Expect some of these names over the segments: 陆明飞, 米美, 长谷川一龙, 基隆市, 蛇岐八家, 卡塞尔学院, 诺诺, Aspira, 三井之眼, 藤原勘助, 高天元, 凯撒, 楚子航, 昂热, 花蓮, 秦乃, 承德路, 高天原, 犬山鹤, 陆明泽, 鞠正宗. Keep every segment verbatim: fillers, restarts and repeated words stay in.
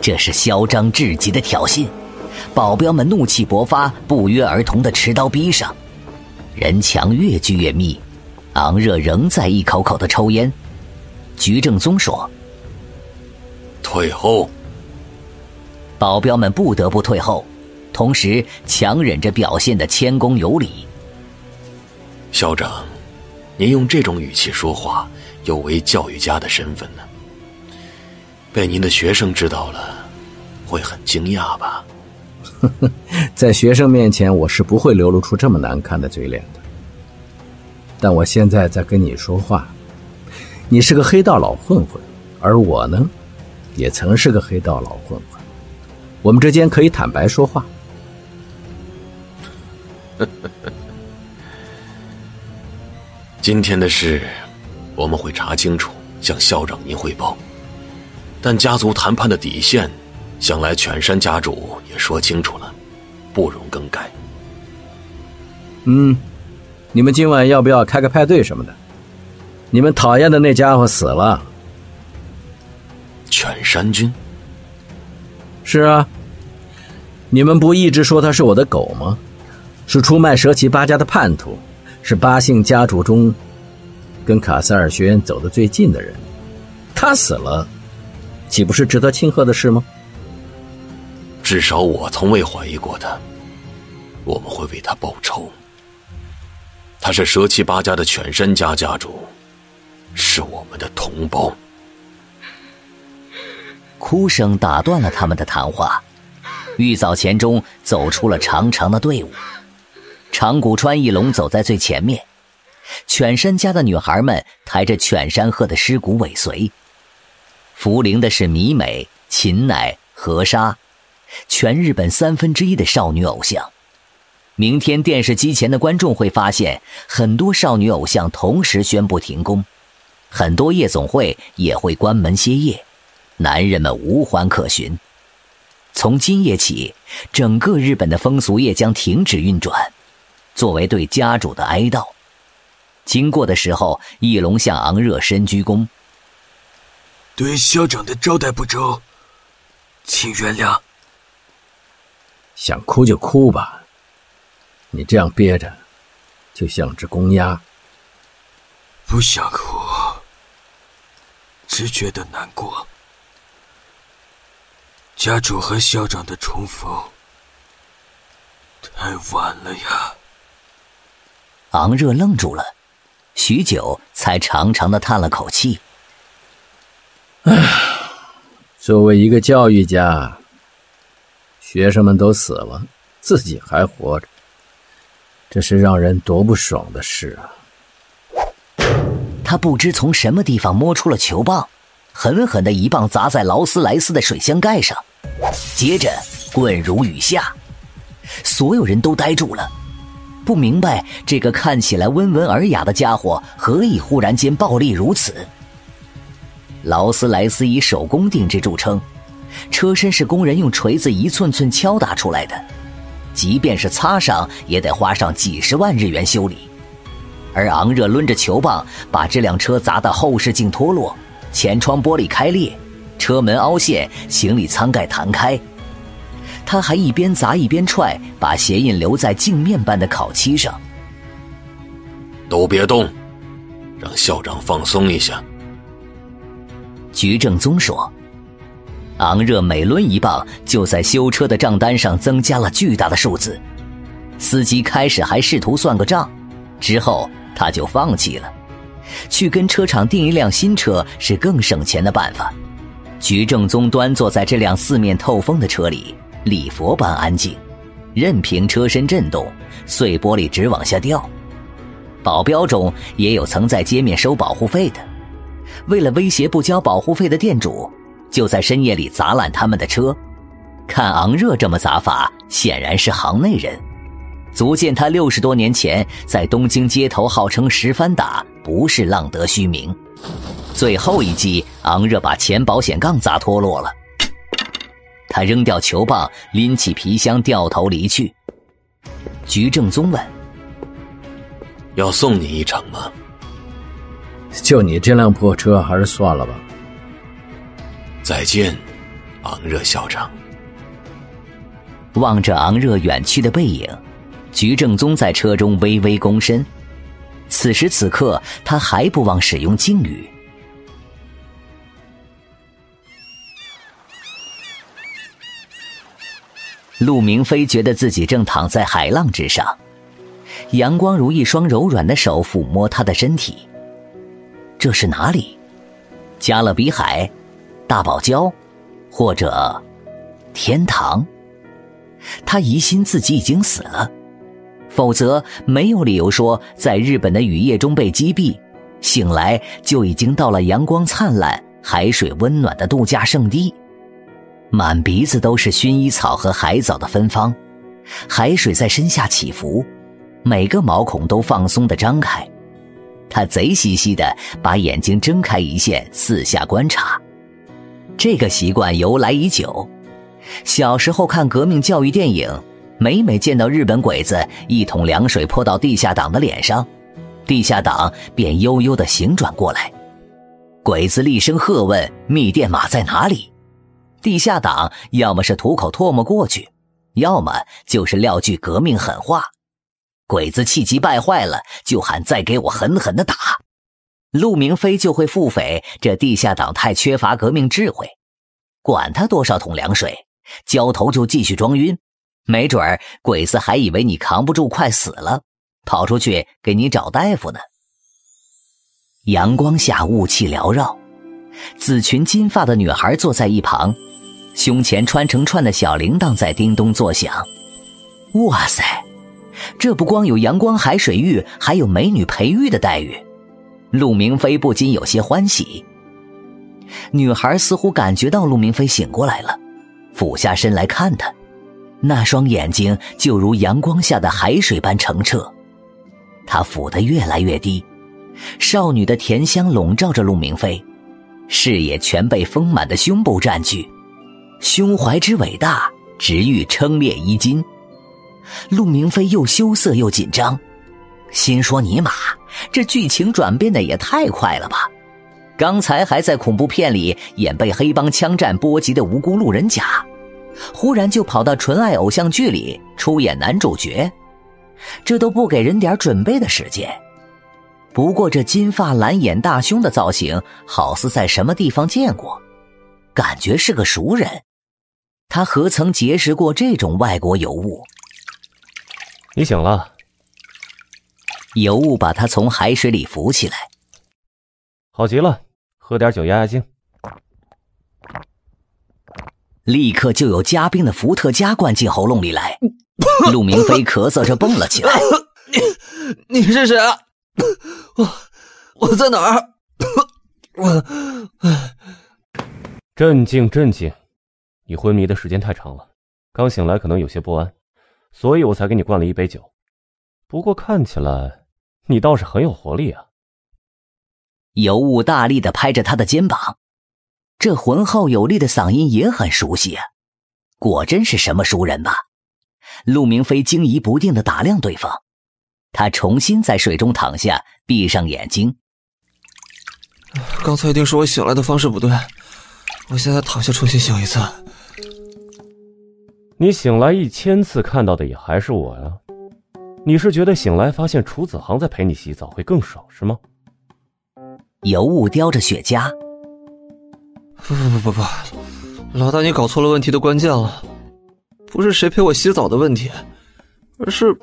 这是嚣张至极的挑衅，保镖们怒气勃发，不约而同的持刀逼上。人墙越聚越密，昂热仍在一口口的抽烟。鞠正宗说：“退后。”保镖们不得不退后，同时强忍着表现的谦恭有礼。校长，您用这种语气说话，有违教育家的身份呢、啊。被您的学生知道了，会很惊讶吧？在学生面前，我是不会流露出这么难看的嘴脸的。但我现在在跟你说话，你是个黑道老混混，而我呢，也曾是个黑道老混混。我们之间可以坦白说话。今天的事，我们会查清楚，向校长您汇报。但家族谈判的底线，想来犬山家主也说清楚了，不容更改。嗯，你们今晚要不要开个派对什么的？你们讨厌的那家伙死了。犬山君？是啊，你们不一直说他是我的狗吗？是出卖蛇岐八家的叛徒，是八姓家主中跟卡塞尔学院走得最近的人。他死了，岂不是值得庆贺的事吗？至少我从未怀疑过他，我们会为他报仇。他是蛇岐八家的犬山家家主，是我们的同胞。哭声打断了他们的谈话。玉藻前中走出了长长的队伍，长谷川一龙走在最前面，犬山家的女孩们抬着犬山鹤的尸骨尾随。扶灵的是米美、秦乃、和沙，全日本三分之一的少女偶像。明天电视机前的观众会发现，很多少女偶像同时宣布停工，很多夜总会也会关门歇业，男人们无环可寻。从今夜起，整个日本的风俗业将停止运转，作为对家主的哀悼。经过的时候，翼龙向昂热深鞠躬。对校长的招待不周，请原谅。想哭就哭吧，你这样憋着，就像只公鸭。不想哭，只觉得难过。家主和校长的重逢，太晚了呀。昂热愣住了，许久才长长的叹了口气。作为一个教育家，学生们都死了，自己还活着，这是让人多不爽的事啊。他不知从什么地方摸出了球棒，狠狠的一棒砸在劳斯莱斯的水箱盖上，接着滚如雨下。所有人都呆住了，不明白这个看起来温文尔雅的家伙何以忽然间暴力如此。劳斯莱斯以手工定制著称，车身是工人用锤子一寸寸敲打出来的，即便是擦上也得花上几十万日元修理。而昂热抡着球棒把这辆车砸到后视镜脱落，前窗玻璃开裂，车门凹陷，行李舱盖弹开。他还一边砸一边踹，把鞋印留在镜面般的烤漆上。都别动，让校长放松一下。菊正宗说。昂热每抡一棒，就在修车的账单上增加了巨大的数字。司机开始还试图算个账，之后他就放弃了，去跟车厂订一辆新车是更省钱的办法。菊正宗端坐在这辆四面透风的车里，礼佛般安静，任凭车身震动，碎玻璃直往下掉。保镖中也有曾在街面收保护费的，为了威胁不交保护费的店主，就在深夜里砸烂他们的车。看昂热这么砸法，显然是行内人，足见他六十多年前在东京街头号称十番打，不是浪得虚名。最后一击，昂热把前保险杠砸脱落了，他扔掉球棒，拎起皮箱掉头离去。菊正宗问：“要送你一程吗？”就你这辆破车，还是算了吧。再见，昂热校长。望着昂热远去的背影，菊正宗在车中微微躬身。此时此刻，他还不忘使用敬语。陆明飞觉得自己正躺在海浪之上，阳光如一双柔软的手抚摸他的身体。这是哪里？加勒比海、大堡礁，或者天堂？他疑心自己已经死了，否则没有理由说在日本的雨夜中被击毙，醒来就已经到了阳光灿烂、海水温暖的度假胜地。满鼻子都是薰衣草和海藻的芬芳，海水在身下起伏，每个毛孔都放松地张开。他贼兮兮地把眼睛睁开一线，四下观察。这个习惯由来已久，小时候看革命教育电影，每每见到日本鬼子一桶凉水泼到地下党的脸上，地下党便悠悠地醒转过来。鬼子厉声喝问密电码在哪里，地下党要么是吐口唾沫过去，要么就是撂句革命狠话。鬼子气急败坏了，就喊再给我狠狠地打。陆明飞就会腹诽这地下党太缺乏革命智慧，管他多少桶凉水，浇头就继续装晕，没准儿鬼子还以为你扛不住快死了，跑出去给你找大夫呢。阳光下雾气缭绕，紫裙金发的女孩坐在一旁，胸前穿成串的小铃铛在叮咚作响。哇塞，这不光有阳光海水浴，还有美女培育的待遇。陆明飞不禁有些欢喜。女孩似乎感觉到陆明飞醒过来了，俯下身来看他，那双眼睛就如阳光下的海水般澄澈。他俯得越来越低，少女的甜香笼罩着陆明飞，视野全被丰满的胸部占据。胸怀之伟大，直欲称列衣襟。陆明飞又羞涩又紧张，心说尼玛，这剧情转变的也太快了吧，刚才还在恐怖片里演被黑帮枪战波及的无辜路人甲，忽然就跑到纯爱偶像剧里出演男主角，这都不给人点准备的时间。不过这金发蓝眼大胸的造型好似在什么地方见过，感觉是个熟人，他何曾结识过这种外国尤物。你醒了。尤物把他从海水里扶起来。好极了，喝点酒压压惊。立刻就有加冰的伏特加灌进喉咙里来，陆明飞咳嗽着蹦了起来。你, 你是谁啊？我我在哪儿？我镇静镇静，你昏迷的时间太长了，刚醒来可能有些不安，所以我才给你灌了一杯酒。不过看起来你倒是很有活力啊。尤物大力地拍着他的肩膀，这浑厚有力的嗓音也很熟悉啊，果真是什么熟人吧？陆明飞惊疑不定地打量对方。他重新在水中躺下，闭上眼睛。刚才一定是我醒来的方式不对，我现在躺下重新醒一次。你醒来一千次看到的也还是我呀，你是觉得醒来发现楚子航在陪你洗澡会更爽是吗？尤物叼着雪茄。不不不不不，老大你搞错了问题的关键了，不是谁陪我洗澡的问题，而是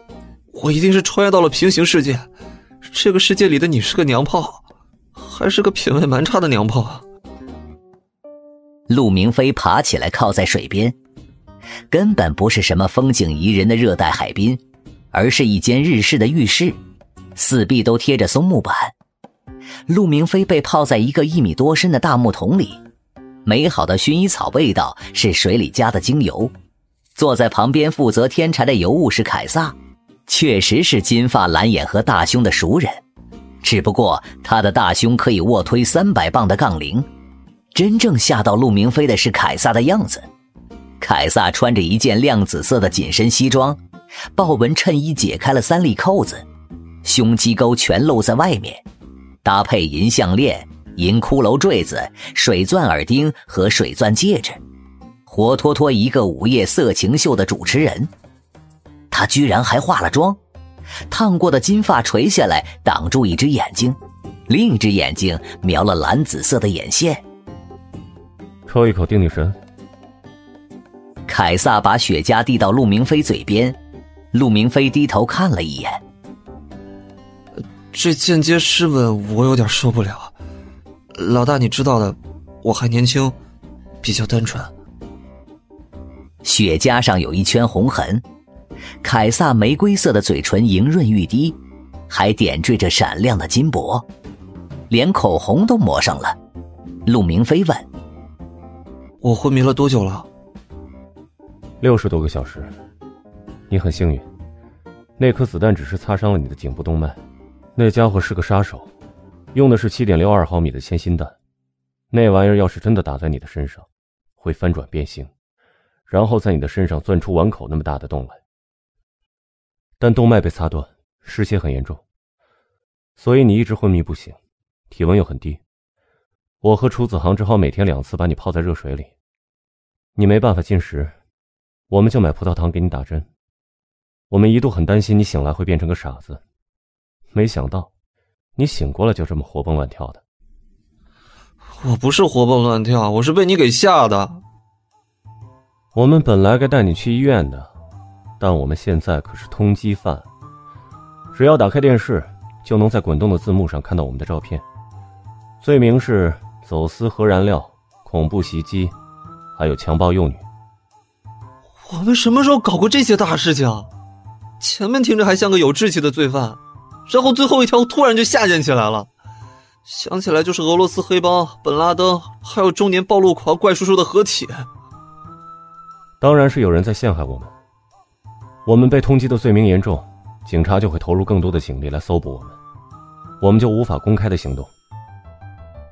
我一定是穿越到了平行世界，这个世界里的你是个娘炮，还是个品味蛮差的娘炮啊。陆明飞爬起来靠在水边，根本不是什么风景宜人的热带海滨，而是一间日式的浴室，四壁都贴着松木板。陆明飞被泡在一个一米多深的大木桶里，美好的薰衣草味道是水里加的精油。坐在旁边负责添柴的尤物是凯撒，确实是金发蓝眼和大胸的熟人，只不过他的大胸可以卧推三百磅的杠铃。真正吓到陆明飞的是凯撒的样子。凯撒穿着一件亮紫色的紧身西装，豹纹衬衣解开了三粒扣子，胸肌沟全露在外面，搭配银项链、银骷髅坠子、水钻耳钉和水钻戒指，活脱脱一个午夜色情秀的主持人。他居然还化了妆，烫过的金发垂下来挡住一只眼睛，另一只眼睛瞄了蓝紫色的眼线。抽一口定定神。凯撒把雪茄递到陆明飞嘴边，陆明飞低头看了一眼。这间接湿吻我有点受不了，老大你知道的，我还年轻，比较单纯。雪茄上有一圈红痕，凯撒玫瑰色的嘴唇莹润欲滴，还点缀着闪亮的金箔，连口红都抹上了。陆明飞问：我昏迷了多久了？六十多个小时。你很幸运，那颗子弹只是擦伤了你的颈部动脉，那家伙是个杀手，用的是 七点六二 毫米的铅锌弹，那玩意儿要是真的打在你的身上，会翻转变形，然后在你的身上钻出碗口那么大的洞来。但动脉被擦断，失血很严重，所以你一直昏迷不醒，体温又很低。我和楚子航只好每天两次把你泡在热水里，你没办法进食，我们就买葡萄糖给你打针。我们一度很担心你醒来会变成个傻子，没想到你醒过来就这么活蹦乱跳的。我不是活蹦乱跳，我是被你给吓的。我们本来该带你去医院的，但我们现在可是通缉犯，只要打开电视，就能在滚动的字幕上看到我们的照片。罪名是走私核燃料、恐怖袭击，还有强暴幼女。我们什么时候搞过这些大事情？前面听着还像个有志气的罪犯，然后最后一条突然就下贱起来了。想起来就是俄罗斯黑帮、本拉登，还有中年暴露狂怪叔叔的合体。当然是有人在陷害我们，我们被通缉的罪名严重，警察就会投入更多的警力来搜捕我们，我们就无法公开的行动。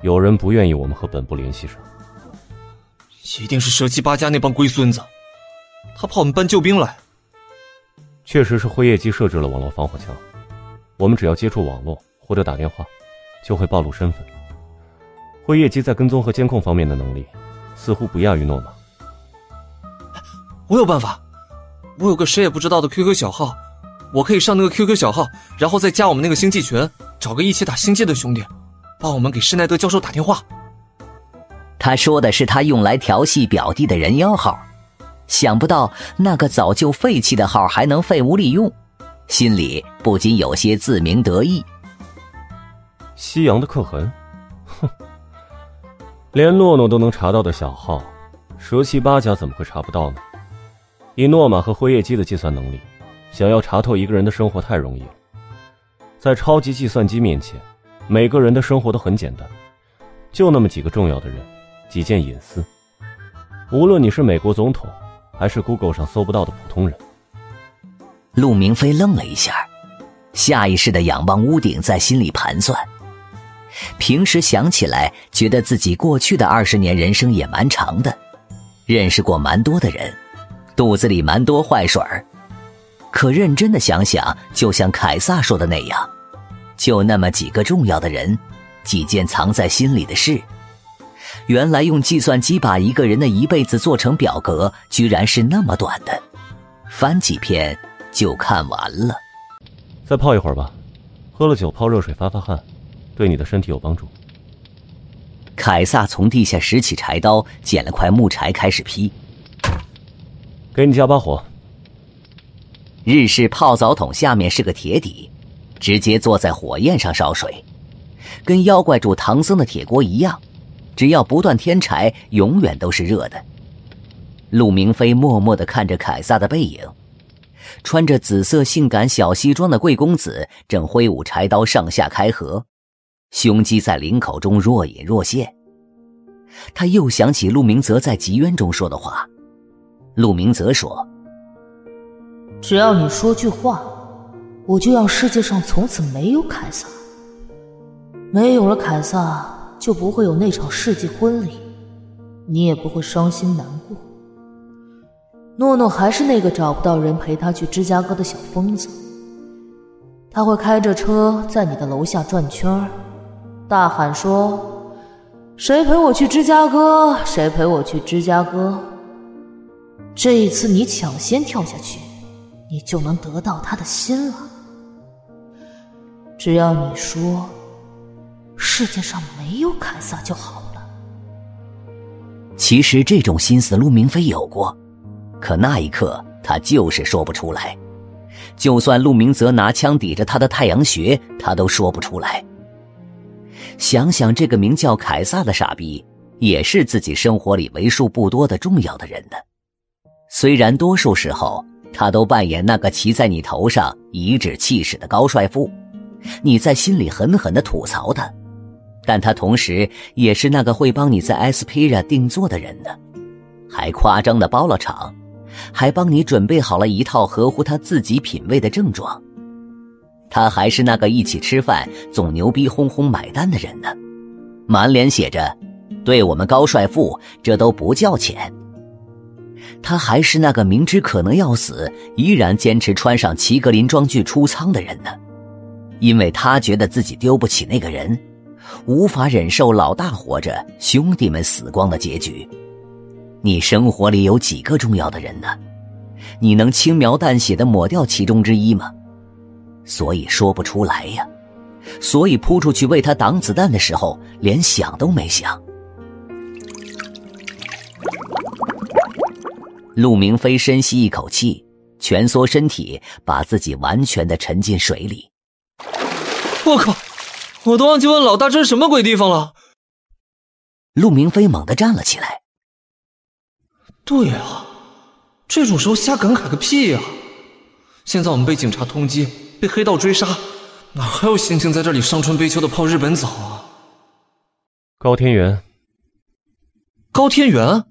有人不愿意我们和本部联系上，一定是蛇七八家那帮龟孙子，他怕我们搬救兵来。确实是辉夜姬设置了网络防火墙，我们只要接触网络或者打电话，就会暴露身份。辉夜姬在跟踪和监控方面的能力，似乎不亚于诺玛。我有办法，我有个谁也不知道的 Q Q 小号，我可以上那个 Q Q 小号，然后再加我们那个星际群，找个一起打星际的兄弟，帮我们给施耐德教授打电话。他说的是他用来调戏表弟的人妖号，想不到那个早就废弃的号还能废物利用，心里不禁有些自鸣得意。西洋的刻痕，哼，连诺诺都能查到的小号，蛇七八家怎么会查不到呢？以诺玛和辉夜姬的计算能力，想要查透一个人的生活太容易了。在超级计算机面前，每个人的生活都很简单，就那么几个重要的人，几件隐私，无论你是美国总统还是 Google 上搜不到的普通人。陆明飞愣了一下，下意识地仰望屋顶，在心里盘算。平时想起来觉得自己过去的二十年人生也蛮长的，认识过蛮多的人，肚子里蛮多坏水儿。可认真地想想，就像凯撒说的那样，就那么几个重要的人，几件藏在心里的事。原来用计算机把一个人的一辈子做成表格，居然是那么短的，翻几篇就看完了。再泡一会儿吧，喝了酒泡热水发发汗，对你的身体有帮助。凯撒从地下拾起柴刀，捡了块木柴开始劈。给你加把火。日式泡澡桶下面是个铁底，直接坐在火焰上烧水，跟妖怪煮唐僧的铁锅一样，只要不断添柴，永远都是热的。陆明飞默默地看着凯撒的背影，穿着紫色性感小西装的贵公子正挥舞柴刀上下开合，胸肌在领口中若隐若现。他又想起陆明泽在集渊中说的话。陆明泽说，只要你说句话，我就让世界上从此没有凯撒，没有了凯撒就不会有那场世纪婚礼，你也不会伤心难过。诺诺还是那个找不到人陪他去芝加哥的小疯子，他会开着车在你的楼下转圈，大喊说，谁陪我去芝加哥，谁陪我去芝加哥，这一次你抢先跳下去，你就能得到他的心了。只要你说世界上没有凯撒就好了。其实这种心思陆明飞有过，可那一刻他就是说不出来。就算陆明泽拿枪抵着他的太阳穴，他都说不出来。想想这个名叫凯撒的傻逼，也是自己生活里为数不多的重要的人呢。虽然多数时候他都扮演那个骑在你头上颐指气使的高帅富，你在心里狠狠地吐槽他，但他同时也是那个会帮你在 Aspira 定做的人呢，还夸张地包了场，还帮你准备好了一套合乎他自己品味的正装。他还是那个一起吃饭总牛逼哄哄买单的人呢，满脸写着对我们高帅富这都不叫钱。他还是那个明知可能要死依然坚持穿上齐格林装去出仓的人呢，因为他觉得自己丢不起那个人，无法忍受老大活着兄弟们死光的结局。你生活里有几个重要的人呢？你能轻描淡写地抹掉其中之一吗？所以说不出来呀，所以扑出去为他挡子弹的时候连想都没想。陆明飞深吸一口气，蜷缩身体，把自己完全地沉进水里。我靠，我都忘记问老大这是什么鬼地方了。陆明飞猛地站了起来。对啊，这种时候瞎感慨个屁啊，现在我们被警察通缉，被黑道追杀，哪还有心情在这里伤春悲秋的泡日本澡啊。高天元。高天元？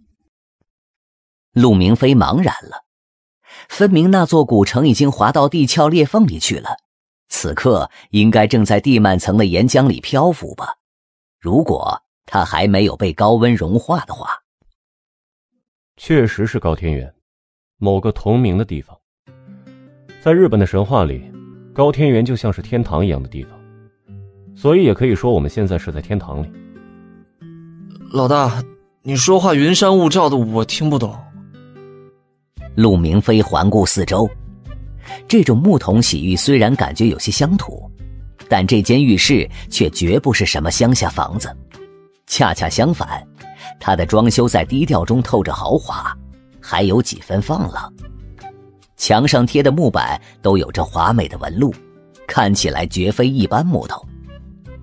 陆明飞茫然了，分明那座古城已经滑到地壳裂缝里去了，此刻应该正在地幔层的岩浆里漂浮吧，如果它还没有被高温融化的话。确实是高天元，某个同名的地方。在日本的神话里，高天元就像是天堂一样的地方，所以也可以说我们现在是在天堂里。老大，你说话云山雾罩的，我听不懂。陆明飞环顾四周，这种木桶洗浴虽然感觉有些乡土，但这间浴室却绝不是什么乡下房子，恰恰相反，它的装修在低调中透着豪华，还有几分放浪。墙上贴的木板都有着华美的纹路，看起来绝非一般木头。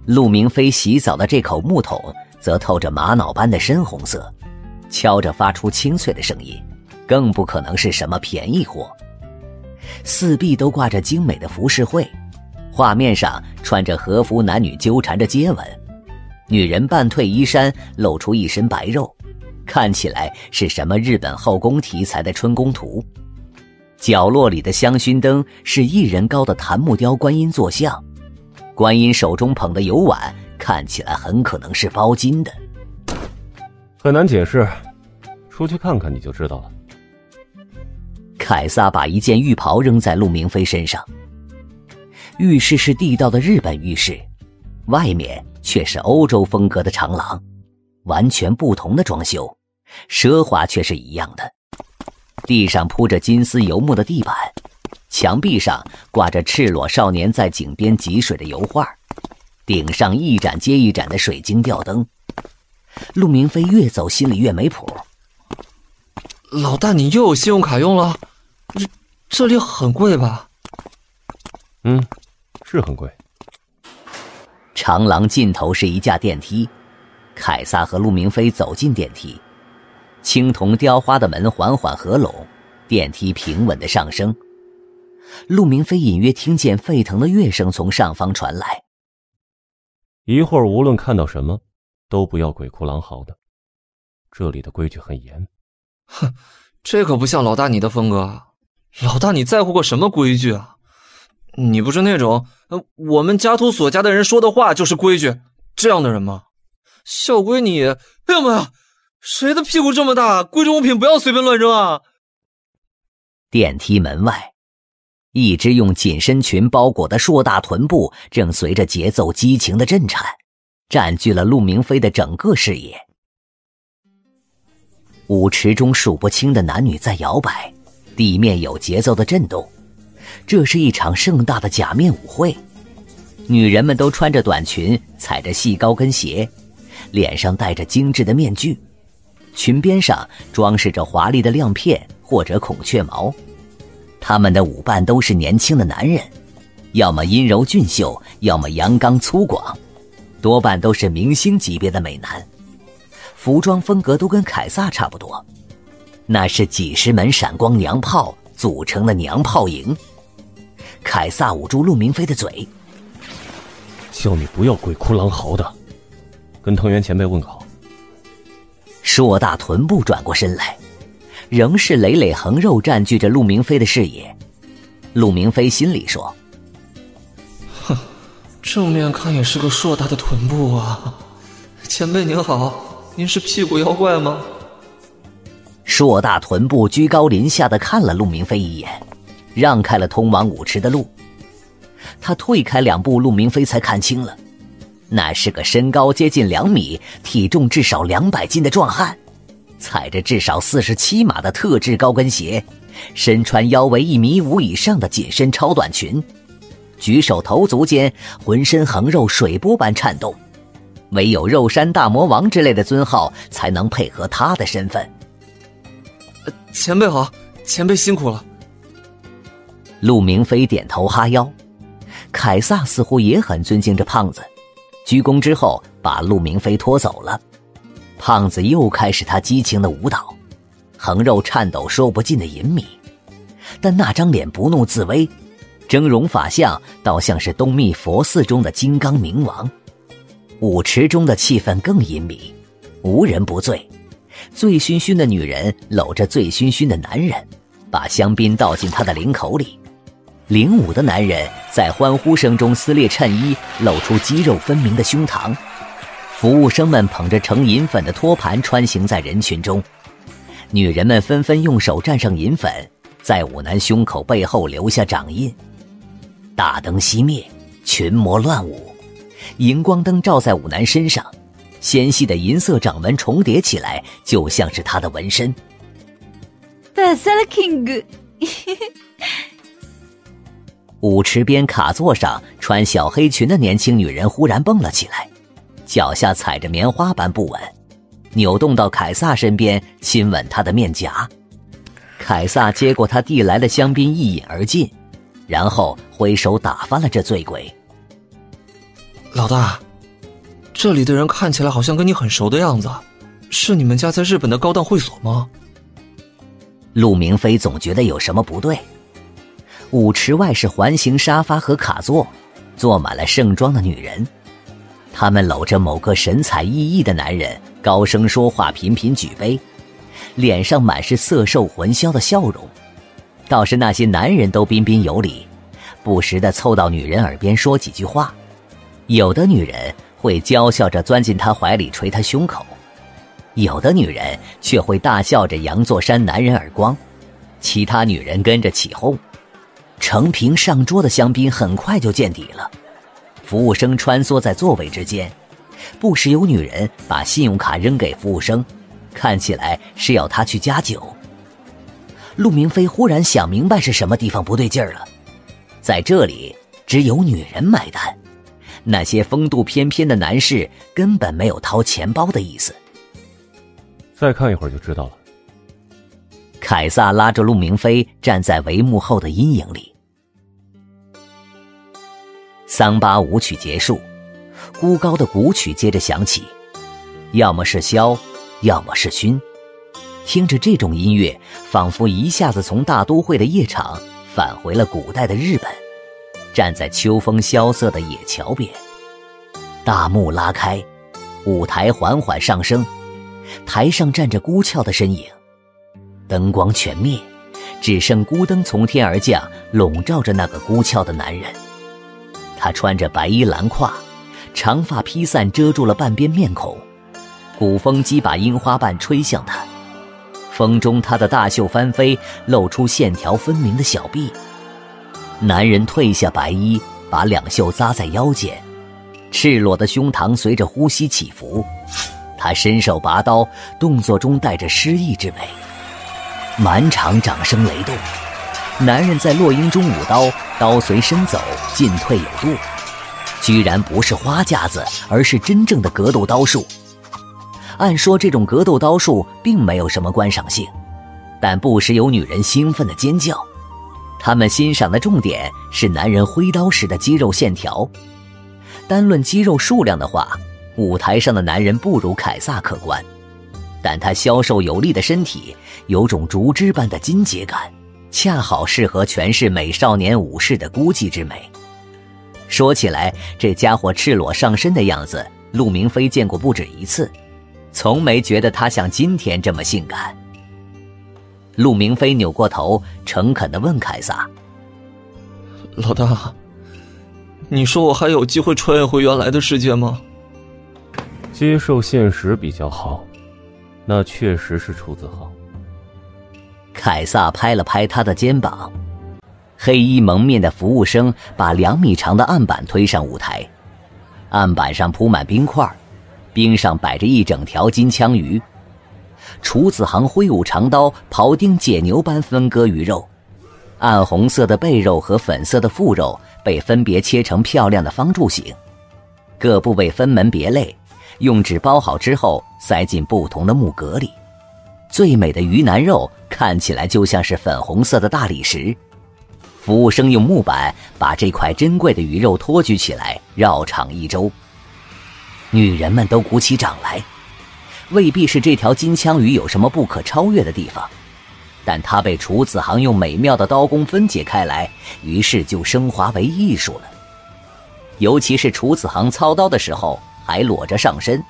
陆明飞洗澡的这口木桶则透着玛瑙般的深红色，敲着发出清脆的声音，更不可能是什么便宜货。四壁都挂着精美的浮世绘，画面上穿着和服男女纠缠着接吻，女人半退衣衫露出一身白肉，看起来是什么日本后宫题材的春宫图。角落里的香薰灯是一人高的檀木雕观音坐像，观音手中捧的油碗看起来很可能是包金的。很难解释，出去看看你就知道了。凯撒把一件浴袍扔在陆明飞身上。浴室是地道的日本浴室，外面却是欧洲风格的长廊，完全不同的装修，奢华却是一样的。地上铺着金丝游木的地板，墙壁上挂着赤裸少年在井边汲水的油画，顶上一盏接一盏的水晶吊灯。陆明飞越走心里越没谱。老大，你又有信用卡用了？这这里很贵吧？嗯，是很贵。长廊尽头是一架电梯，凯撒和陆明飞走进电梯，青铜雕花的门缓缓合拢，电梯平稳的上升。陆明飞隐约听见沸腾的乐声从上方传来。一会儿无论看到什么都不要鬼哭狼嚎的，这里的规矩很严。哼，这可不像老大你的风格啊。老大你在乎过什么规矩啊？你不是那种呃，我们家徒所家的人说的话就是规矩这样的人吗？小龟你，哎呀妈呀，谁的屁股这么大，贵重物品不要随便乱扔啊！电梯门外，一只用紧身裙包裹的硕大臀部正随着节奏激情的震颤，占据了陆明飞的整个视野。舞池中数不清的男女在摇摆，地面有节奏的震动。这是一场盛大的假面舞会，女人们都穿着短裙，踩着细高跟鞋，脸上戴着精致的面具，裙边上装饰着华丽的亮片或者孔雀毛。他们的舞伴都是年轻的男人，要么阴柔俊秀，要么阳刚粗犷，多半都是明星级别的美男。服装风格都跟凯撒差不多，那是几十门闪光娘炮组成的娘炮营。凯撒捂住陆明飞的嘴，叫你不要鬼哭狼嚎的，跟藤原前辈问好。硕大臀部转过身来，仍是累累横肉占据着陆明飞的视野。陆明飞心里说，哼，正面看也是个硕大的臀部啊。前辈您好，您是屁股妖怪吗？硕大臀部居高临下的看了陆明飞一眼，让开了通往舞池的路。他退开两步，陆明飞才看清了，那是个身高接近两米，体重至少两百斤的壮汉，踩着至少四十七码的特制高跟鞋，身穿腰围一米五以上的紧身超短裙，举手投足间浑身横肉水波般颤动，唯有肉山大魔王之类的尊号才能配合他的身份。前辈好，前辈辛苦了。陆明飞点头哈腰，凯撒似乎也很尊敬这胖子，鞠躬之后把陆明飞拖走了。胖子又开始他激情的舞蹈，横肉颤抖说不尽的淫靡，但那张脸不怒自威，峥嵘法相倒像是东密佛寺中的金刚明王。舞池中的气氛更淫靡，无人不醉，醉醺醺的女人搂着醉醺醺的男人，把香槟倒进他的领口里。领舞的男人在欢呼声中撕裂衬衣，露出肌肉分明的胸膛。服务生们捧着盛银粉的托盘穿行在人群中，女人们纷纷用手蘸上银粉，在舞男胸口背后留下掌印。大灯熄灭，群魔乱舞，荧光灯照在舞男身上，纤细的银色掌纹重叠起来，就像是他的纹身。巴萨拉 king。 舞池边卡座上穿小黑裙的年轻女人忽然蹦了起来，脚下踩着棉花般不稳，扭动到凯撒身边，亲吻他的面颊。凯撒接过他递来的香槟一饮而尽，然后挥手打翻了这醉鬼。老大，这里的人看起来好像跟你很熟的样子，是你们家在日本的高档会所吗？陆明飞总觉得有什么不对。舞池外是环形沙发和卡座，坐满了盛装的女人，她们搂着某个神采奕奕的男人，高声说话，频频举杯，脸上满是色兽魂销的笑容。倒是那些男人都彬彬有礼，不时地凑到女人耳边说几句话。有的女人会娇笑着钻进他怀里捶他胸口，有的女人却会大笑着佯作扇男人耳光，其他女人跟着起哄。成瓶上桌的香槟很快就见底了，服务生穿梭在座位之间，不时有女人把信用卡扔给服务生，看起来是要他去加酒。陆明飞忽然想明白是什么地方不对劲儿了，在这里只有女人买单，那些风度翩翩的男士根本没有掏钱包的意思。再看一会儿就知道了。凯撒拉着陆明飞站在帷幕后的阴影里。桑巴舞曲结束，孤高的鼓曲接着响起，要么是箫，要么是埙。听着这种音乐，仿佛一下子从大都会的夜场返回了古代的日本。站在秋风萧瑟的野桥边，大幕拉开，舞台缓缓上升，台上站着孤峭的身影，灯光全灭，只剩孤灯从天而降，笼罩着那个孤峭的男人。他穿着白衣蓝胯，长发披散遮住了半边面孔，鼓风机把樱花瓣吹向他，风中他的大袖翻飞，露出线条分明的小臂。男人褪下白衣，把两袖扎在腰间，赤裸的胸膛随着呼吸起伏，他伸手拔刀，动作中带着诗意之美。满场掌声雷动，男人在落英中舞刀，刀随身走，进退有度，居然不是花架子，而是真正的格斗刀术。按说这种格斗刀术并没有什么观赏性，但不时有女人兴奋的尖叫。她们欣赏的重点是男人挥刀时的肌肉线条。单论肌肉数量的话，舞台上的男人不如凯撒可观，但他消瘦有力的身体有种竹枝般的筋节感，恰好适合诠释美少年武士的孤寂之美。说起来，这家伙赤裸上身的样子，陆明飞见过不止一次，从没觉得他像今天这么性感。陆明飞扭过头，诚恳地问凯撒：“老大，你说我还有机会穿越回原来的世界吗？”接受现实比较好，那确实是出自好。凯撒拍了拍他的肩膀，黑衣蒙面的服务生把两米长的案板推上舞台，案板上铺满冰块，冰上摆着一整条金枪鱼。楚子航挥舞长刀，庖丁解牛般分割鱼肉，暗红色的背肉和粉色的腹肉被分别切成漂亮的方柱形，各部位分门别类，用纸包好之后塞进不同的木格里。最美的鱼腩肉看起来就像是粉红色的大理石。服务生用木板把这块珍贵的鱼肉托举起来，绕场一周。女人们都鼓起掌来，未必是这条金枪鱼有什么不可超越的地方，但它被楚子航用美妙的刀工分解开来，于是就升华为艺术了。尤其是楚子航操刀的时候还裸着上身，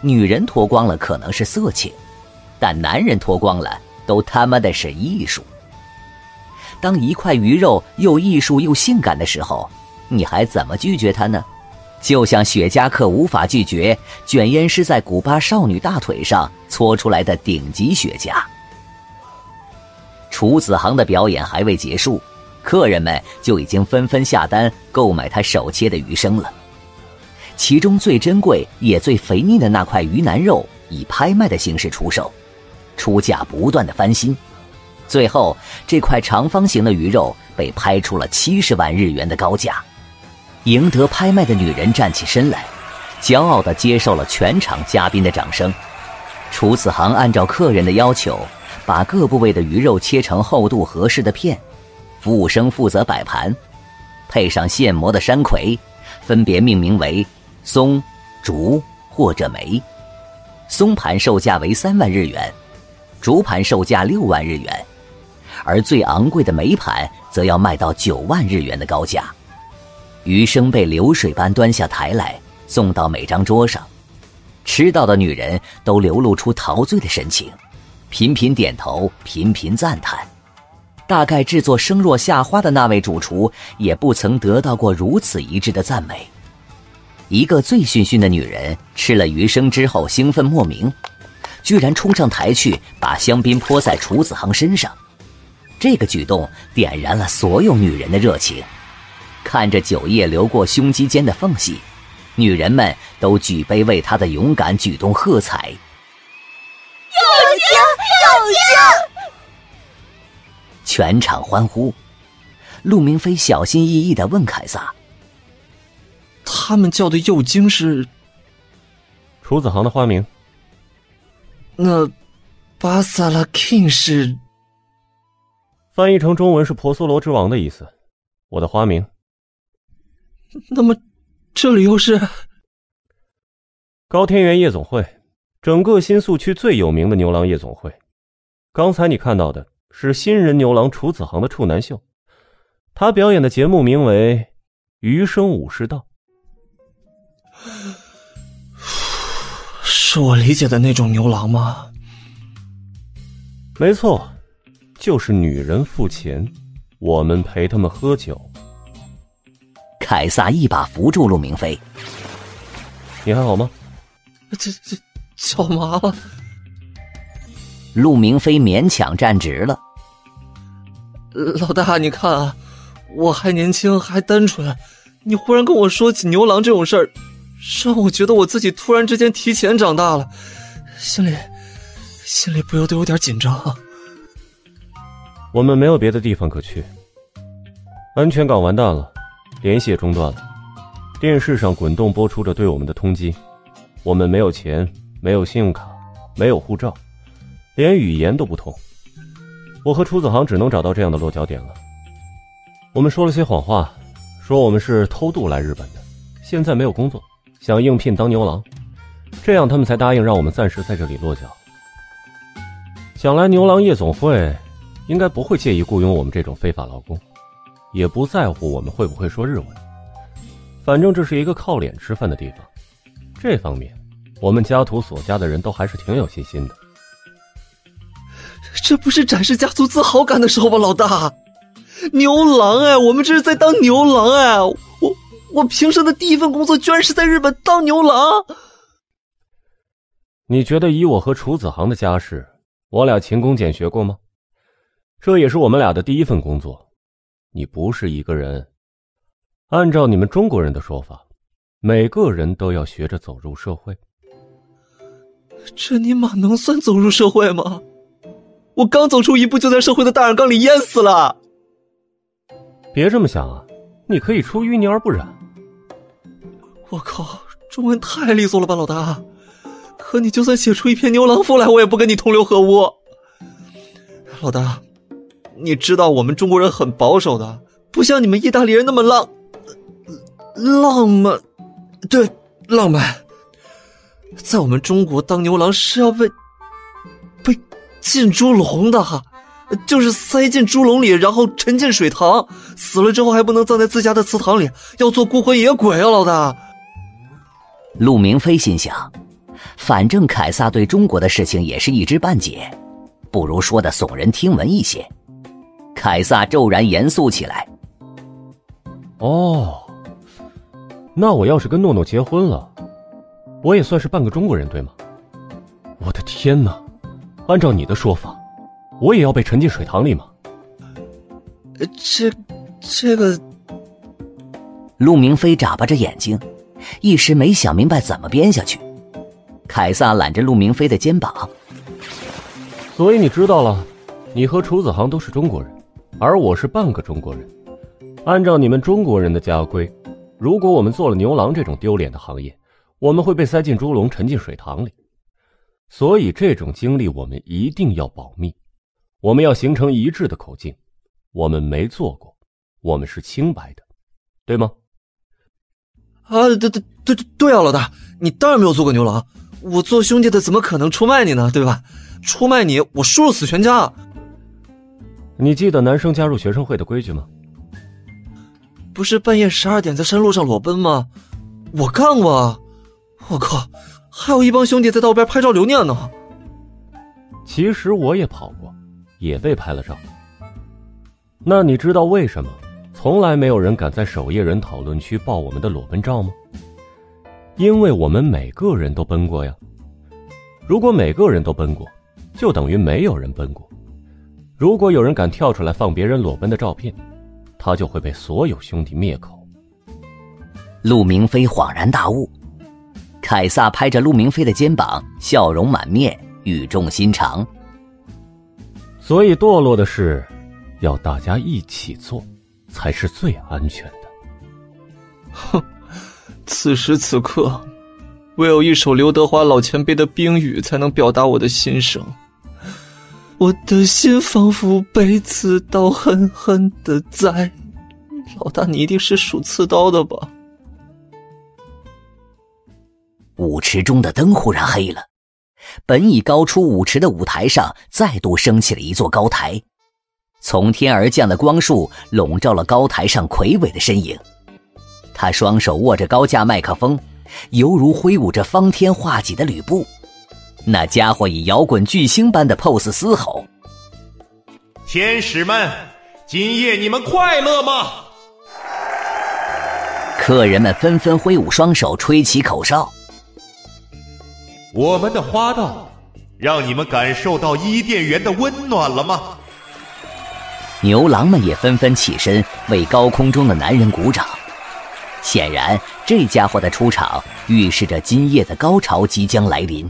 女人脱光了可能是色情，但男人脱光了都他妈的是艺术。当一块鱼肉又艺术又性感的时候，你还怎么拒绝它呢？就像雪茄客无法拒绝卷烟师在古巴少女大腿上搓出来的顶级雪茄。楚子航的表演还未结束，客人们就已经纷纷下单购买他手切的鱼生了。其中最珍贵也最肥腻的那块鱼腩肉以拍卖的形式出售，出价不断的翻新，最后这块长方形的鱼肉被拍出了七十万日元的高价。赢得拍卖的女人站起身来，骄傲地接受了全场嘉宾的掌声。楚子航按照客人的要求，把各部位的鱼肉切成厚度合适的片，服务生负责摆盘，配上现磨的山葵，分别命名为松、竹或者梅。松盘售价为三万日元，竹盘售价六万日元，而最昂贵的梅盘则要卖到九万日元的高价。鱼生被流水般端下台来，送到每张桌上，吃到的女人都流露出陶醉的神情，频频点头，频频赞叹。大概制作生若夏花的那位主厨也不曾得到过如此一致的赞美。一个醉醺醺的女人吃了鱼生之后兴奋莫名，居然冲上台去把香槟泼在楚子航身上，这个举动点燃了所有女人的热情。看着酒液流过胸肌间的缝隙，女人们都举杯为她的勇敢举动喝彩。有情有情！全场欢呼。陆明飞小心翼翼地问凯撒：“他们叫的幼精是？”楚子航的花名。那巴萨拉 king 是？翻译成中文是婆娑罗之王的意思，我的花名。那么这里又是？高天原夜总会，整个新宿区最有名的牛郎夜总会。刚才你看到的是新人牛郎楚子航的处男秀，他表演的节目名为余生武士道。是我理解的那种牛郎吗？没错，就是女人付钱，我们陪他们喝酒。凯撒一把扶住陆明飞：“你还好吗？”“这这脚麻了。”陆明飞勉强站直了。“老大，你看啊，我还年轻还单纯，你忽然跟我说起牛郎这种事儿，让我觉得我自己突然之间提前长大了，心里心里不由得有点紧张啊。我们没有别的地方可去，安全港完蛋了，联系也中断了，电视上滚动播出着对我们的通缉。我们没有钱，没有信用卡，没有护照，连语言都不通。我和出子航只能找到这样的落脚点了。我们说了些谎话，说我们是偷渡来日本的，现在没有工作，想应聘当牛郎，这样他们才答应让我们暂时在这里落脚。想来牛郎夜总会应该不会介意雇佣我们这种非法劳工，也不在乎我们会不会说日文，反正这是一个靠脸吃饭的地方。这方面我们家族所家的人都还是挺有信心的。这不是展示家族自豪感的时候吧，老大？牛郎哎，我们这是在当牛郎哎！我我平生的第一份工作居然是在日本当牛郎。你觉得以我和楚子航的家世，我俩勤工俭学过吗？这也是我们俩的第一份工作。你不是一个人。按照你们中国人的说法，每个人都要学着走入社会。这尼玛能算走入社会吗？我刚走出一步就在社会的大染缸里淹死了。别这么想啊，你可以出淤泥而不染。我靠，中文太利索了吧，老大！可你就算写出一篇牛郎赋来，我也不跟你同流合污。老大，你知道我们中国人很保守的，不像你们意大利人那么浪浪漫。对，浪漫。在我们中国当牛郎是要被被进猪笼的哈。就是塞进猪笼里，然后沉进水塘，死了之后还不能葬在自家的祠堂里，要做孤魂野鬼啊，老大！陆明飞心想，反正凯撒对中国的事情也是一知半解，不如说的耸人听闻一些。凯撒骤然严肃起来：“哦，那我要是跟诺诺结婚了，我也算是半个中国人，对吗？我的天哪！按照你的说法。”我也要被沉进水塘里吗？这，这个……陆明飞眨巴着眼睛，一时没想明白怎么编下去。凯撒揽着陆明飞的肩膀：“所以你知道了，你和楚子航都是中国人，而我是半个中国人。按照你们中国人的家规，如果我们做了牛郎这种丢脸的行业，我们会被塞进猪笼，沉进水塘里。所以这种经历我们一定要保密。”我们要形成一致的口径，我们没做过，我们是清白的，对吗？啊，对对对对啊，老大，你当然没有做过牛郎，我做兄弟的怎么可能出卖你呢，对吧？出卖你，我输入死全家。你记得男生加入学生会的规矩吗？不是半夜十二点在山路上裸奔吗？我干过，我靠，还有一帮兄弟在道边拍照留念呢。其实我也跑过。也被拍了照。那你知道为什么从来没有人敢在守夜人讨论区爆我们的裸奔照吗？因为我们每个人都奔过呀。如果每个人都奔过，就等于没有人奔过。如果有人敢跳出来放别人裸奔的照片，他就会被所有兄弟灭口。陆明飞恍然大悟，凯撒拍着陆明飞的肩膀，笑容满面，语重心长。所以堕落的事要大家一起做才是最安全的。哼，此时此刻唯有一首刘德华老前辈的冰雨才能表达我的心声。我的心仿佛被刺刀狠狠的宰。老大，你一定是数刺刀的吧？舞池中的灯忽然黑了。本已高出舞池的舞台上再度升起了一座高台，从天而降的光束笼罩了高台上魁伟的身影，他双手握着高架麦克风，犹如挥舞着方天画戟的吕布，那家伙以摇滚巨星般的 pose 嘶吼：天使们，今夜你们快乐吗？客人们纷纷挥舞双手，吹起口哨。我们的花道让你们感受到伊甸园的温暖了吗？牛郎们也纷纷起身为高空中的男人鼓掌，显然，这家伙的出场预示着今夜的高潮即将来临。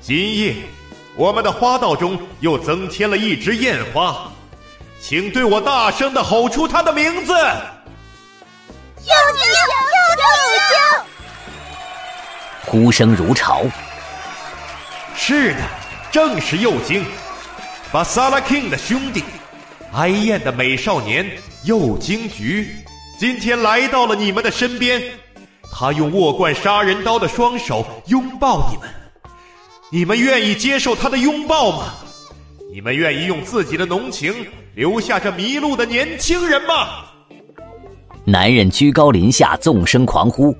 今夜，我们的花道中又增添了一只艳花，请对我大声地吼出它的名字。妖精，妖精，妖精！呼声如潮。是的，正是幼精，巴萨拉 king 的兄弟，哀艳的美少年幼精菊。 今天来到了你们的身边，他用握惯杀人刀的双手拥抱你们，你们愿意接受他的拥抱吗？你们愿意用自己的浓情留下这迷路的年轻人吗？男人居高临下，纵声狂呼。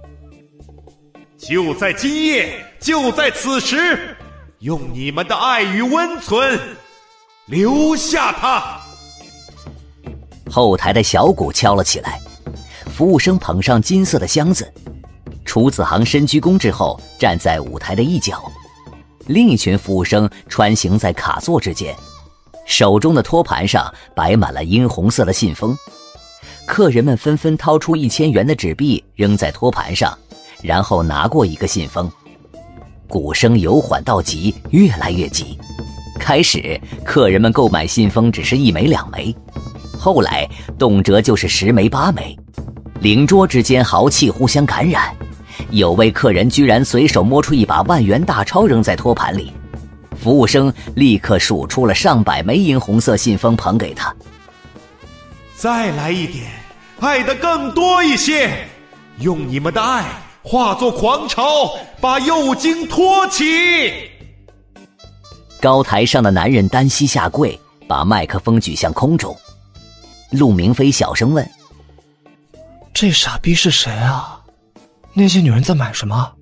就在今夜，就在此时，用你们的爱与温存，留下他。后台的小鼓敲了起来。 服务生捧上金色的箱子，楚子航深鞠躬之后，站在舞台的一角。另一群服务生穿行在卡座之间，手中的托盘上摆满了殷红色的信封。客人们纷纷掏出一千元的纸币扔在托盘上，然后拿过一个信封。鼓声由缓到急，越来越急。开始，客人们购买信封只是一枚两枚，后来动辄就是十枚八枚。 邻桌之间豪气互相感染，有位客人居然随手摸出一把万元大钞扔在托盘里，服务生立刻数出了上百枚银红色信封捧给他。再来一点，爱的更多一些，用你们的爱化作狂潮，把幼精托起。高台上的男人单膝下跪，把麦克风举向空中。陆明飞小声问。 这傻逼是谁啊？那些女人在买什么？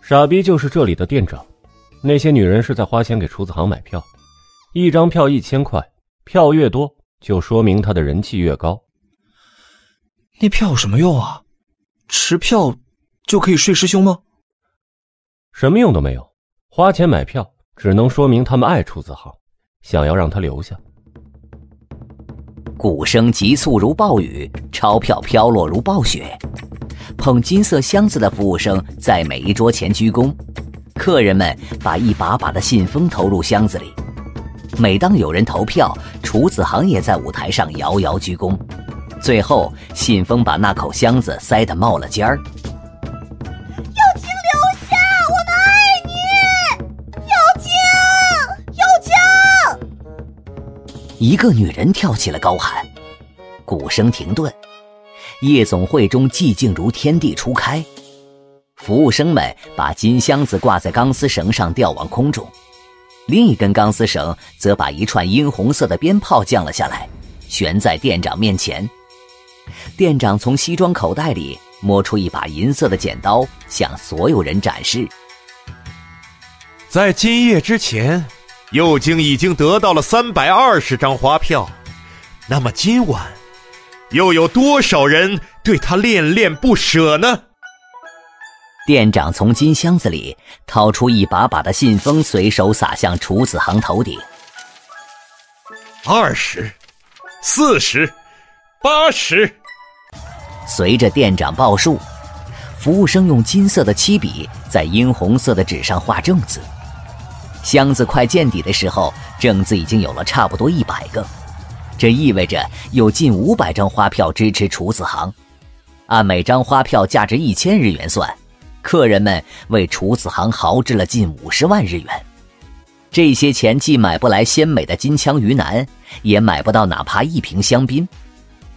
傻逼就是这里的店长。那些女人是在花钱给厨子行买票，一张票一千块，票越多就说明他的人气越高。那票有什么用啊？持票就可以睡师兄吗？什么用都没有，花钱买票只能说明他们爱厨子行，想要让他留下。 鼓声急促如暴雨，钞票飘落如暴雪。捧金色箱子的服务生在每一桌前鞠躬，客人们把一把把的信封投入箱子里。每当有人投票，楚子航也在舞台上摇摇鞠躬。最后，信封把那口箱子塞得冒了尖儿。友情留下，我们爱你！友情，友情！一个女人跳起了高喊。 鼓声停顿，夜总会中寂静如天地初开。服务生们把金箱子挂在钢丝绳上吊往空中，另一根钢丝绳则把一串殷红色的鞭炮降了下来，悬在店长面前。店长从西装口袋里摸出一把银色的剪刀，向所有人展示。在今夜之前，幼精已经得到了三百二十张花票，那么今晚。 又有多少人对他恋恋不舍呢？店长从金箱子里掏出一把把的信封，随手撒向楚子航头顶。二十，四十，八十。随着店长报数，服务生用金色的漆笔在殷红色的纸上画正字。箱子快见底的时候，正字已经有了差不多一百个。 这意味着有近五百张花票支持楚子航，按每张花票价值一千日元算，客人们为楚子航豪掷了近五十万日元。这些钱既买不来鲜美的金枪鱼腩，也买不到哪怕一瓶香槟，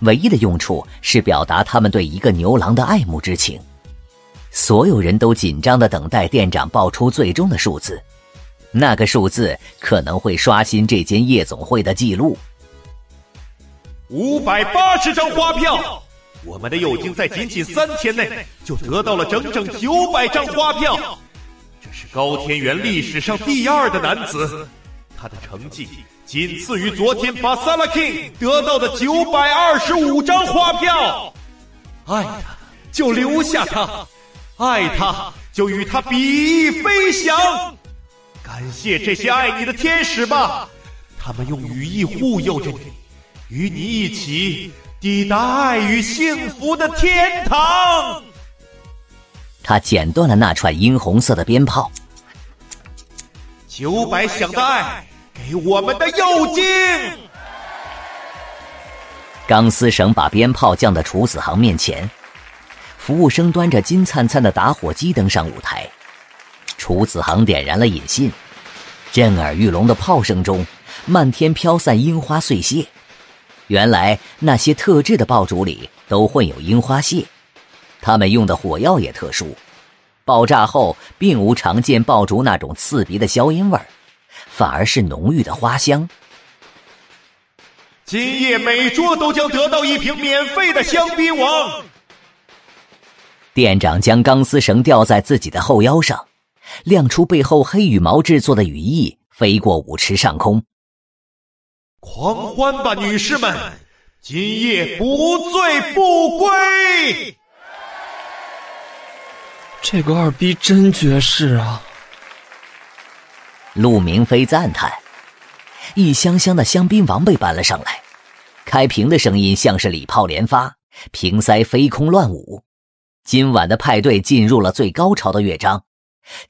唯一的用处是表达他们对一个牛郎的爱慕之情。所有人都紧张地等待店长报出最终的数字，那个数字可能会刷新这间夜总会的记录。 五百八十张花票，我们的友情在仅仅三天内就得到了整整九百张花票，这是高天元历史上第二的男子，他的成绩仅次于昨天巴萨拉 king 得到的九百二十五张花票。爱他就留下他，爱他就与他比翼飞翔。感谢这些爱你的天使吧，他们用羽翼护佑着你。 与你一起抵达爱与幸福的天堂。他剪断了那串殷红色的鞭炮。九百响的爱，给我们的右京。钢丝绳把鞭炮降到楚子航面前，服务生端着金灿灿的打火机登上舞台。楚子航点燃了引信，震耳欲聋的炮声中，漫天飘散樱花碎屑。原来那些特制的爆竹里都混有樱花屑，他们用的火药也特殊，爆炸后并无常见爆竹那种刺鼻的硝烟味，反而是浓郁的花香。今夜每桌都将得到一瓶免费的香槟王。店长将钢丝绳吊在自己的后腰上，亮出背后黑羽毛制作的羽翼，飞过舞池上空。狂欢吧，女士们，今夜不醉不归。这个二逼真绝世啊！陆明飞赞叹。一箱箱的香槟王被搬了上来，开瓶的声音像是礼炮连发，瓶塞飞空乱舞。今晚的派对进入了最高潮的乐章。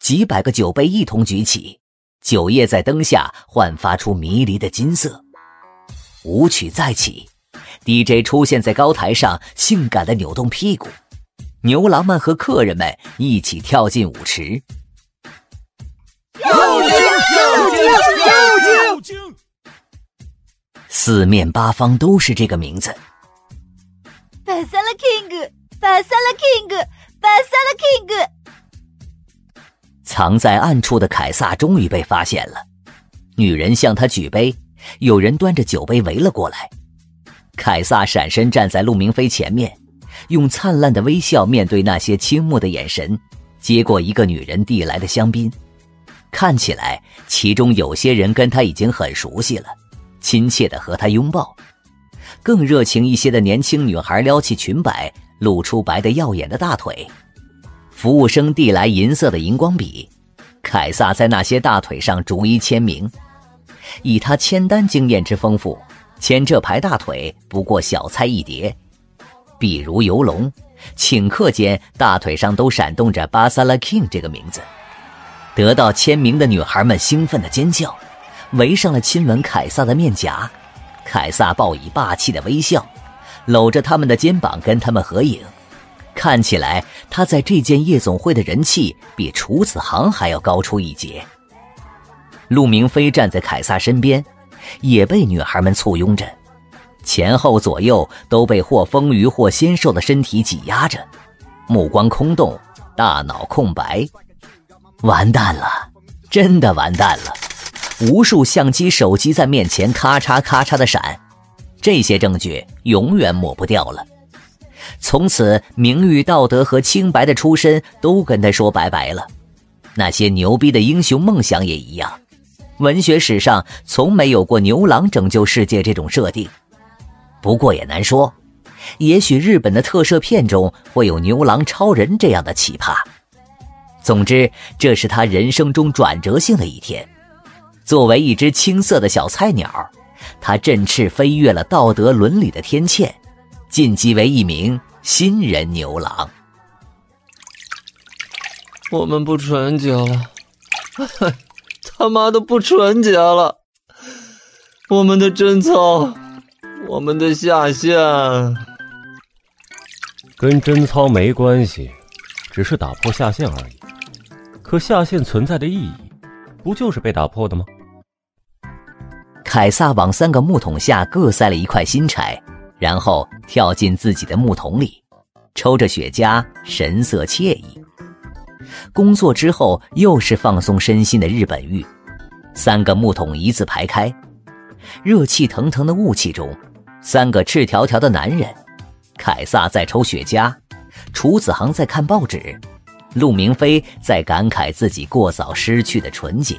几百个酒杯一同举起，酒液在灯下焕发出迷离的金色。舞曲再起， D J 出现在高台上，性感的扭动屁股。牛郎们和客人们一起跳进舞池。妖精，妖精，妖精！四面八方都是这个名字。巴萨拉 king， 巴萨拉 king， 巴萨拉 king。藏在暗处的凯撒终于被发现了，女人向他举杯，有人端着酒杯围了过来。凯撒闪身站在陆明飞前面，用灿烂的微笑面对那些倾慕的眼神，接过一个女人递来的香槟。看起来其中有些人跟他已经很熟悉了，亲切地和他拥抱。更热情一些的年轻女孩撩起裙摆，露出白得耀眼的大腿。服务生递来银色的荧光笔，凯撒在那些大腿上逐一签名。以他签单经验之丰富，签这排大腿不过小菜一碟。比如游龙，请客间大腿上都闪动着巴萨拉 king 这个名字。得到签名的女孩们兴奋地尖叫，围上了亲吻凯撒的面颊。凯撒报以霸气的微笑，搂着他们的肩膀跟他们合影。看起来他在这件夜总会的人气比楚子航还要高出一截。陆明飞站在凯撒身边，也被女孩们簇拥着，前后左右都被或丰腴或纤瘦的身体挤压着，目光空洞，大脑空白。完蛋了，真的完蛋了！无数相机、手机在面前咔嚓咔嚓的闪，这些证据永远抹不掉了。从此名誉、道德和清白的出身都跟他说拜拜了。那些牛逼的英雄梦想也一样，文学史上从没有过牛郎拯救世界这种设定。不过也难说，也许日本的特摄片中会有牛郎超人这样的奇葩。总之，这是他人生中转折性的一天。作为一只青涩的小菜鸟，他振翅飞越了道德伦理的天堑，晋级为一名新人牛郎。我们不纯洁了，他妈的不纯洁了！我们的贞操，我们的下限，跟贞操没关系，只是打破下限而已。可下限存在的意义，不就是被打破的吗？凯撒往三个木桶下各塞了一块新柴。然后跳进自己的木桶里，抽着雪茄，神色惬意。工作之后又是放松身心的日本浴。三个木桶一字排开，热气腾腾的雾气中，三个赤条条的男人。凯撒在抽雪茄，楚子航在看报纸，陆明飞在感慨自己过早失去的纯洁。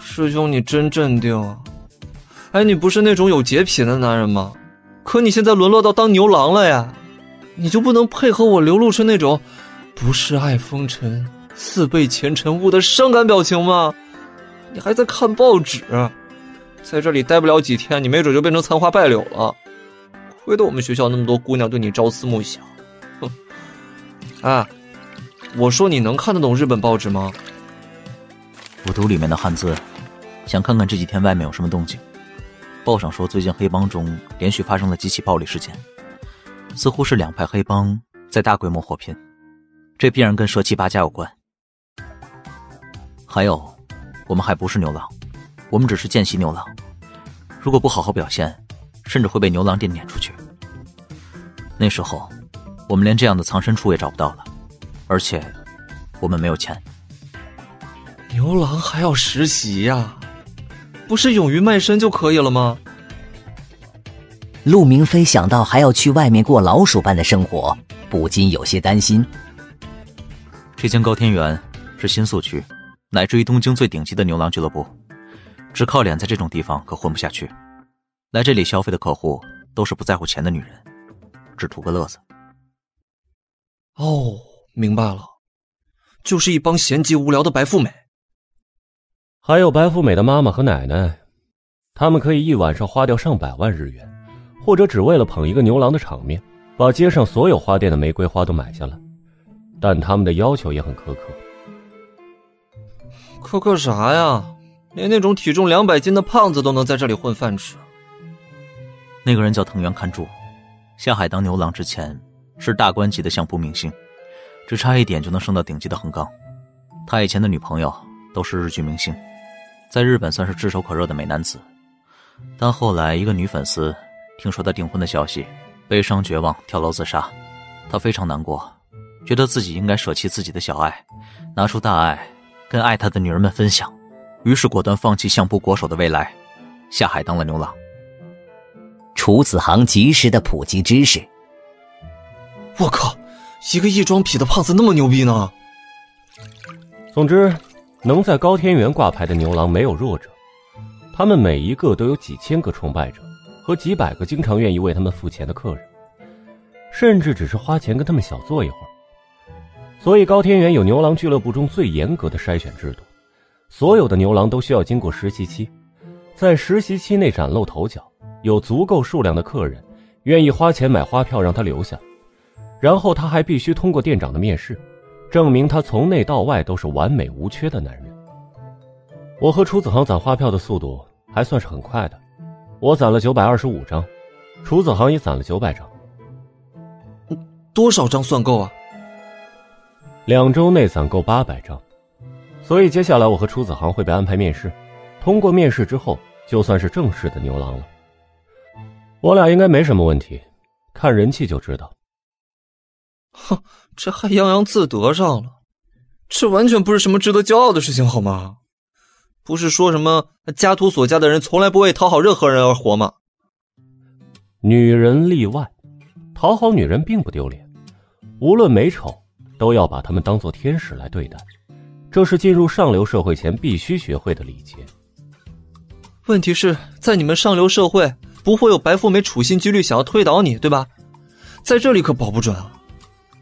师兄，你真镇定啊。哎，你不是那种有洁癖的男人吗？可你现在沦落到当牛郎了呀，你就不能配合我流露出那种不是爱风尘似被前尘误的伤感表情吗？你还在看报纸，在这里待不了几天，你没准就变成残花败柳了。怪得我们学校那么多姑娘对你朝思暮想。哼！哎，我说你能看得懂日本报纸吗？我读里面的汉字，想看看这几天外面有什么动静。报上说，最近黑帮中连续发生了几起暴力事件，似乎是两派黑帮在大规模火拼，这必然跟蛇七八家有关。还有，我们还不是牛郎，我们只是见习牛郎。如果不好好表现，甚至会被牛郎店撵出去。那时候，我们连这样的藏身处也找不到了，而且我们没有钱。牛郎还要实习呀、啊？不是勇于卖身就可以了吗？陆明飞想到还要去外面过老鼠般的生活，不禁有些担心。这间高天园是新宿区，乃至于东京最顶级的牛郎俱乐部，只靠脸在这种地方可混不下去。来这里消费的客户都是不在乎钱的女人，只图个乐子。哦，明白了，就是一帮闲极无聊的白富美。还有白富美的妈妈和奶奶，他们可以一晚上花掉上百万日元，或者只为了捧一个牛郎的场面，把街上所有花店的玫瑰花都买下来，但他们的要求也很苛刻。苛刻啥呀？连那种体重两百斤的胖子都能在这里混饭吃。那个人叫藤原勘助，下海当牛郎之前是大官级的相扑明星，只差一点就能升到顶级的横纲。他以前的女朋友都是日剧明星，在日本算是炙手可热的美男子，但后来一个女粉丝听说他订婚的消息，悲伤绝望，跳楼自杀。他非常难过，觉得自己应该舍弃自己的小爱，拿出大爱跟爱他的女人们分享，于是果断放弃相扑国手的未来，下海当了牛郎。楚子航及时的普及知识。我靠，一个异装癖的胖子那么牛逼呢？总之，能在高天原挂牌的牛郎没有弱者，他们每一个都有几千个崇拜者和几百个经常愿意为他们付钱的客人，甚至只是花钱跟他们小坐一会儿。所以高天原有牛郎俱乐部中最严格的筛选制度，所有的牛郎都需要经过实习期，在实习期内崭露头角，有足够数量的客人愿意花钱买花票让他留下，然后他还必须通过店长的面试，证明他从内到外都是完美无缺的男人。我和楚子航攒花票的速度还算是很快的，我攒了九百二十五张，楚子航也攒了九百张。多少张算够啊？两周内攒够八百张。所以接下来我和楚子航会被安排面试，通过面试之后就算是正式的牛郎了。我俩应该没什么问题，看人气就知道。哼，这还洋洋自得上了，这完全不是什么值得骄傲的事情好吗？不是说什么家徒所家的人从来不为讨好任何人而活吗？女人例外，讨好女人并不丢脸，无论美丑都要把她们当作天使来对待，这是进入上流社会前必须学会的礼节。问题是在你们上流社会不会有白富美处心积虑想要推倒你，对吧？在这里可保不准啊，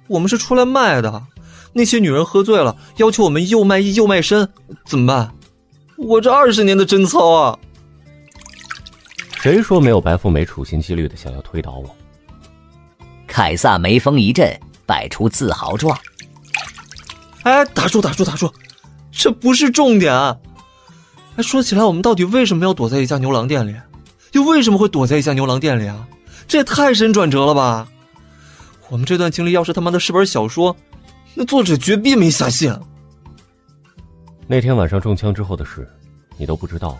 我们是出来卖的，那些女人喝醉了要求我们又卖艺又卖身，怎么办？我这二十年的贞操啊！谁说没有白富美处心积虑的想要推倒我？凯撒眉峰一震，摆出自豪状。哎，打住打住打住，这不是重点啊！哎，说起来我们到底为什么要躲在一家牛郎店里？又为什么会躲在一家牛郎店里啊？这也太深转折了吧！我们这段经历要是他妈的是本小说，那作者绝逼没下线。那天晚上中枪之后的事你都不知道了。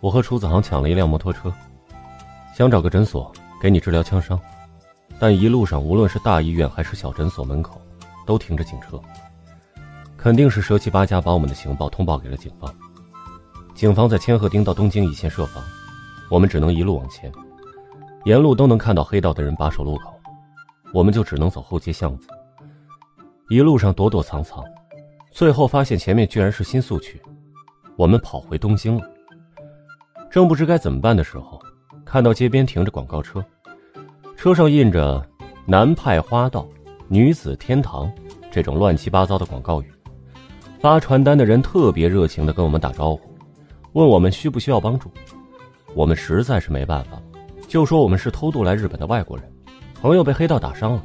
我和楚子航抢了一辆摩托车，想找个诊所给你治疗枪伤，但一路上无论是大医院还是小诊所门口都停着警车，肯定是蛇七八家把我们的情报通报给了警方，警方在千鹤町到东京一线设防，我们只能一路往前，沿路都能看到黑道的人把守路口，我们就只能走后街巷子，一路上躲躲藏藏，最后发现前面居然是新宿区，我们跑回东京了。正不知该怎么办的时候，看到街边停着广告车，车上印着男派花道、女子天堂这种乱七八糟的广告语，发传单的人特别热情地跟我们打招呼，问我们需不需要帮助，我们实在是没办法，就说我们是偷渡来日本的外国人，朋友被黑道打伤了，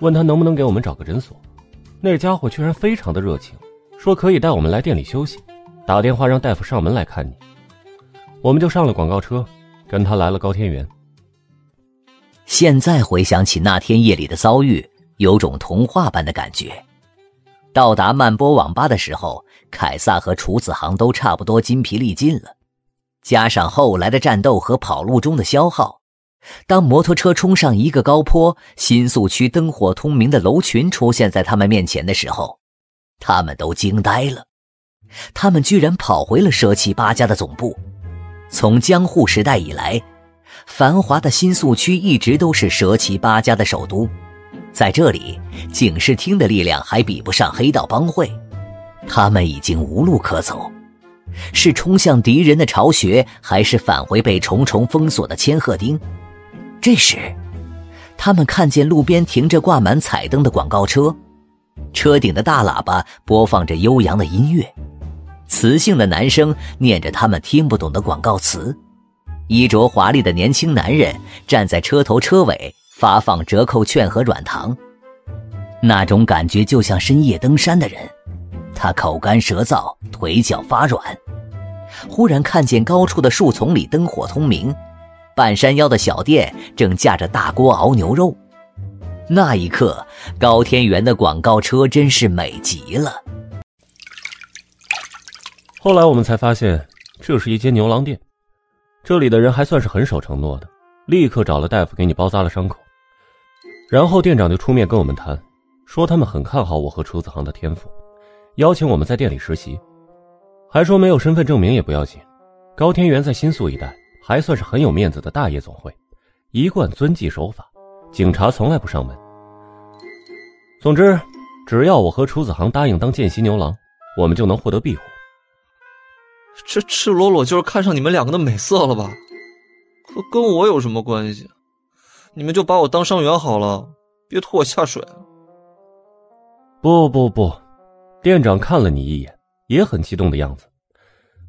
问他能不能给我们找个诊所。那家伙居然非常的热情，说可以带我们来店里休息，打电话让大夫上门来看你。我们就上了广告车，跟他来了高天原。现在回想起那天夜里的遭遇，有种童话般的感觉。到达曼波网吧的时候，凯撒和楚子航都差不多筋疲力尽了，加上后来的战斗和跑路中的消耗，当摩托车冲上一个高坡，新宿区灯火通明的楼群出现在他们面前的时候，他们都惊呆了。他们居然跑回了蛇崎八家的总部。从江户时代以来，繁华的新宿区一直都是蛇崎八家的首都。在这里，警视厅的力量还比不上黑道帮会，他们已经无路可走，是冲向敌人的巢穴，还是返回被重重封锁的千鹤町？这时，他们看见路边停着挂满彩灯的广告车，车顶的大喇叭播放着悠扬的音乐，磁性的男声念着他们听不懂的广告词，衣着华丽的年轻男人站在车头车尾发放折扣券和软糖。那种感觉就像深夜登山的人，他口干舌燥，腿脚发软。忽然看见高处的树丛里灯火通明，半山腰的小店正架着大锅熬牛肉。那一刻，高天原的广告车真是美极了。后来我们才发现，这是一间牛郎店。这里的人还算是很守承诺的，立刻找了大夫给你包扎了伤口。然后店长就出面跟我们谈，说他们很看好我和楚子航的天赋，邀请我们在店里实习，还说没有身份证明也不要紧，高天原在新宿一带还算是很有面子的大夜总会，一贯遵纪守法，警察从来不上门。总之，只要我和楚子航答应当见习牛郎，我们就能获得庇护。这赤裸裸就是看上你们两个的美色了吧？可跟我有什么关系？你们就把我当伤员好了，别拖我下水。不不不，店长看了你一眼，也很激动的样子。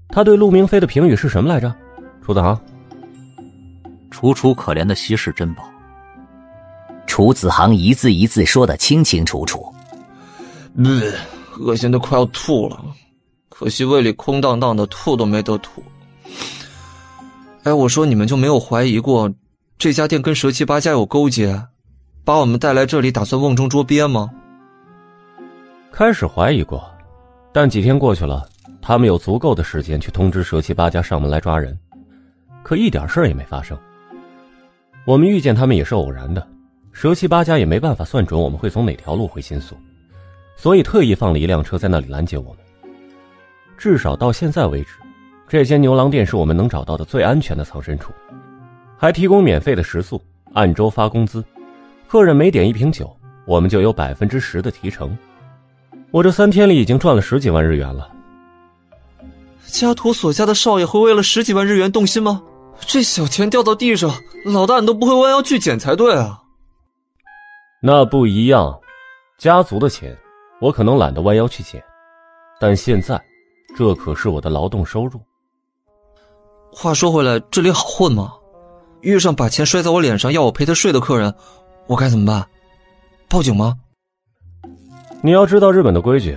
他对陆明飞的评语是什么来着？楚子航，楚楚可怜的稀世珍宝。楚子航一字一字说得清清楚楚。嗯，恶心的快要吐了，可惜胃里空荡荡的，吐都没得吐。哎，我说你们就没有怀疑过这家店跟蛇崎八家有勾结，把我们带来这里打算瓮中捉鳖吗？开始怀疑过，但几天过去了，他们有足够的时间去通知蛇崎八家上门来抓人。可一点事儿也没发生，我们遇见他们也是偶然的，蛇崎八家也没办法算准我们会从哪条路回新宿，所以特意放了一辆车在那里拦截我们。至少到现在为止，这间牛郎店是我们能找到的最安全的藏身处，还提供免费的食宿，按周发工资，客人每点一瓶酒，我们就有 百分之十 的提成。我这三天里已经赚了十几万日元了。家徒所家的少爷会为了十几万日元动心吗？这小钱掉到地上，老大你都不会弯腰去捡才对啊。那不一样，家族的钱我可能懒得弯腰去捡，但现在这可是我的劳动收入。话说回来，这里好混吗？遇上把钱摔在我脸上要我陪他睡的客人，我该怎么办？报警吗？你要知道日本的规矩，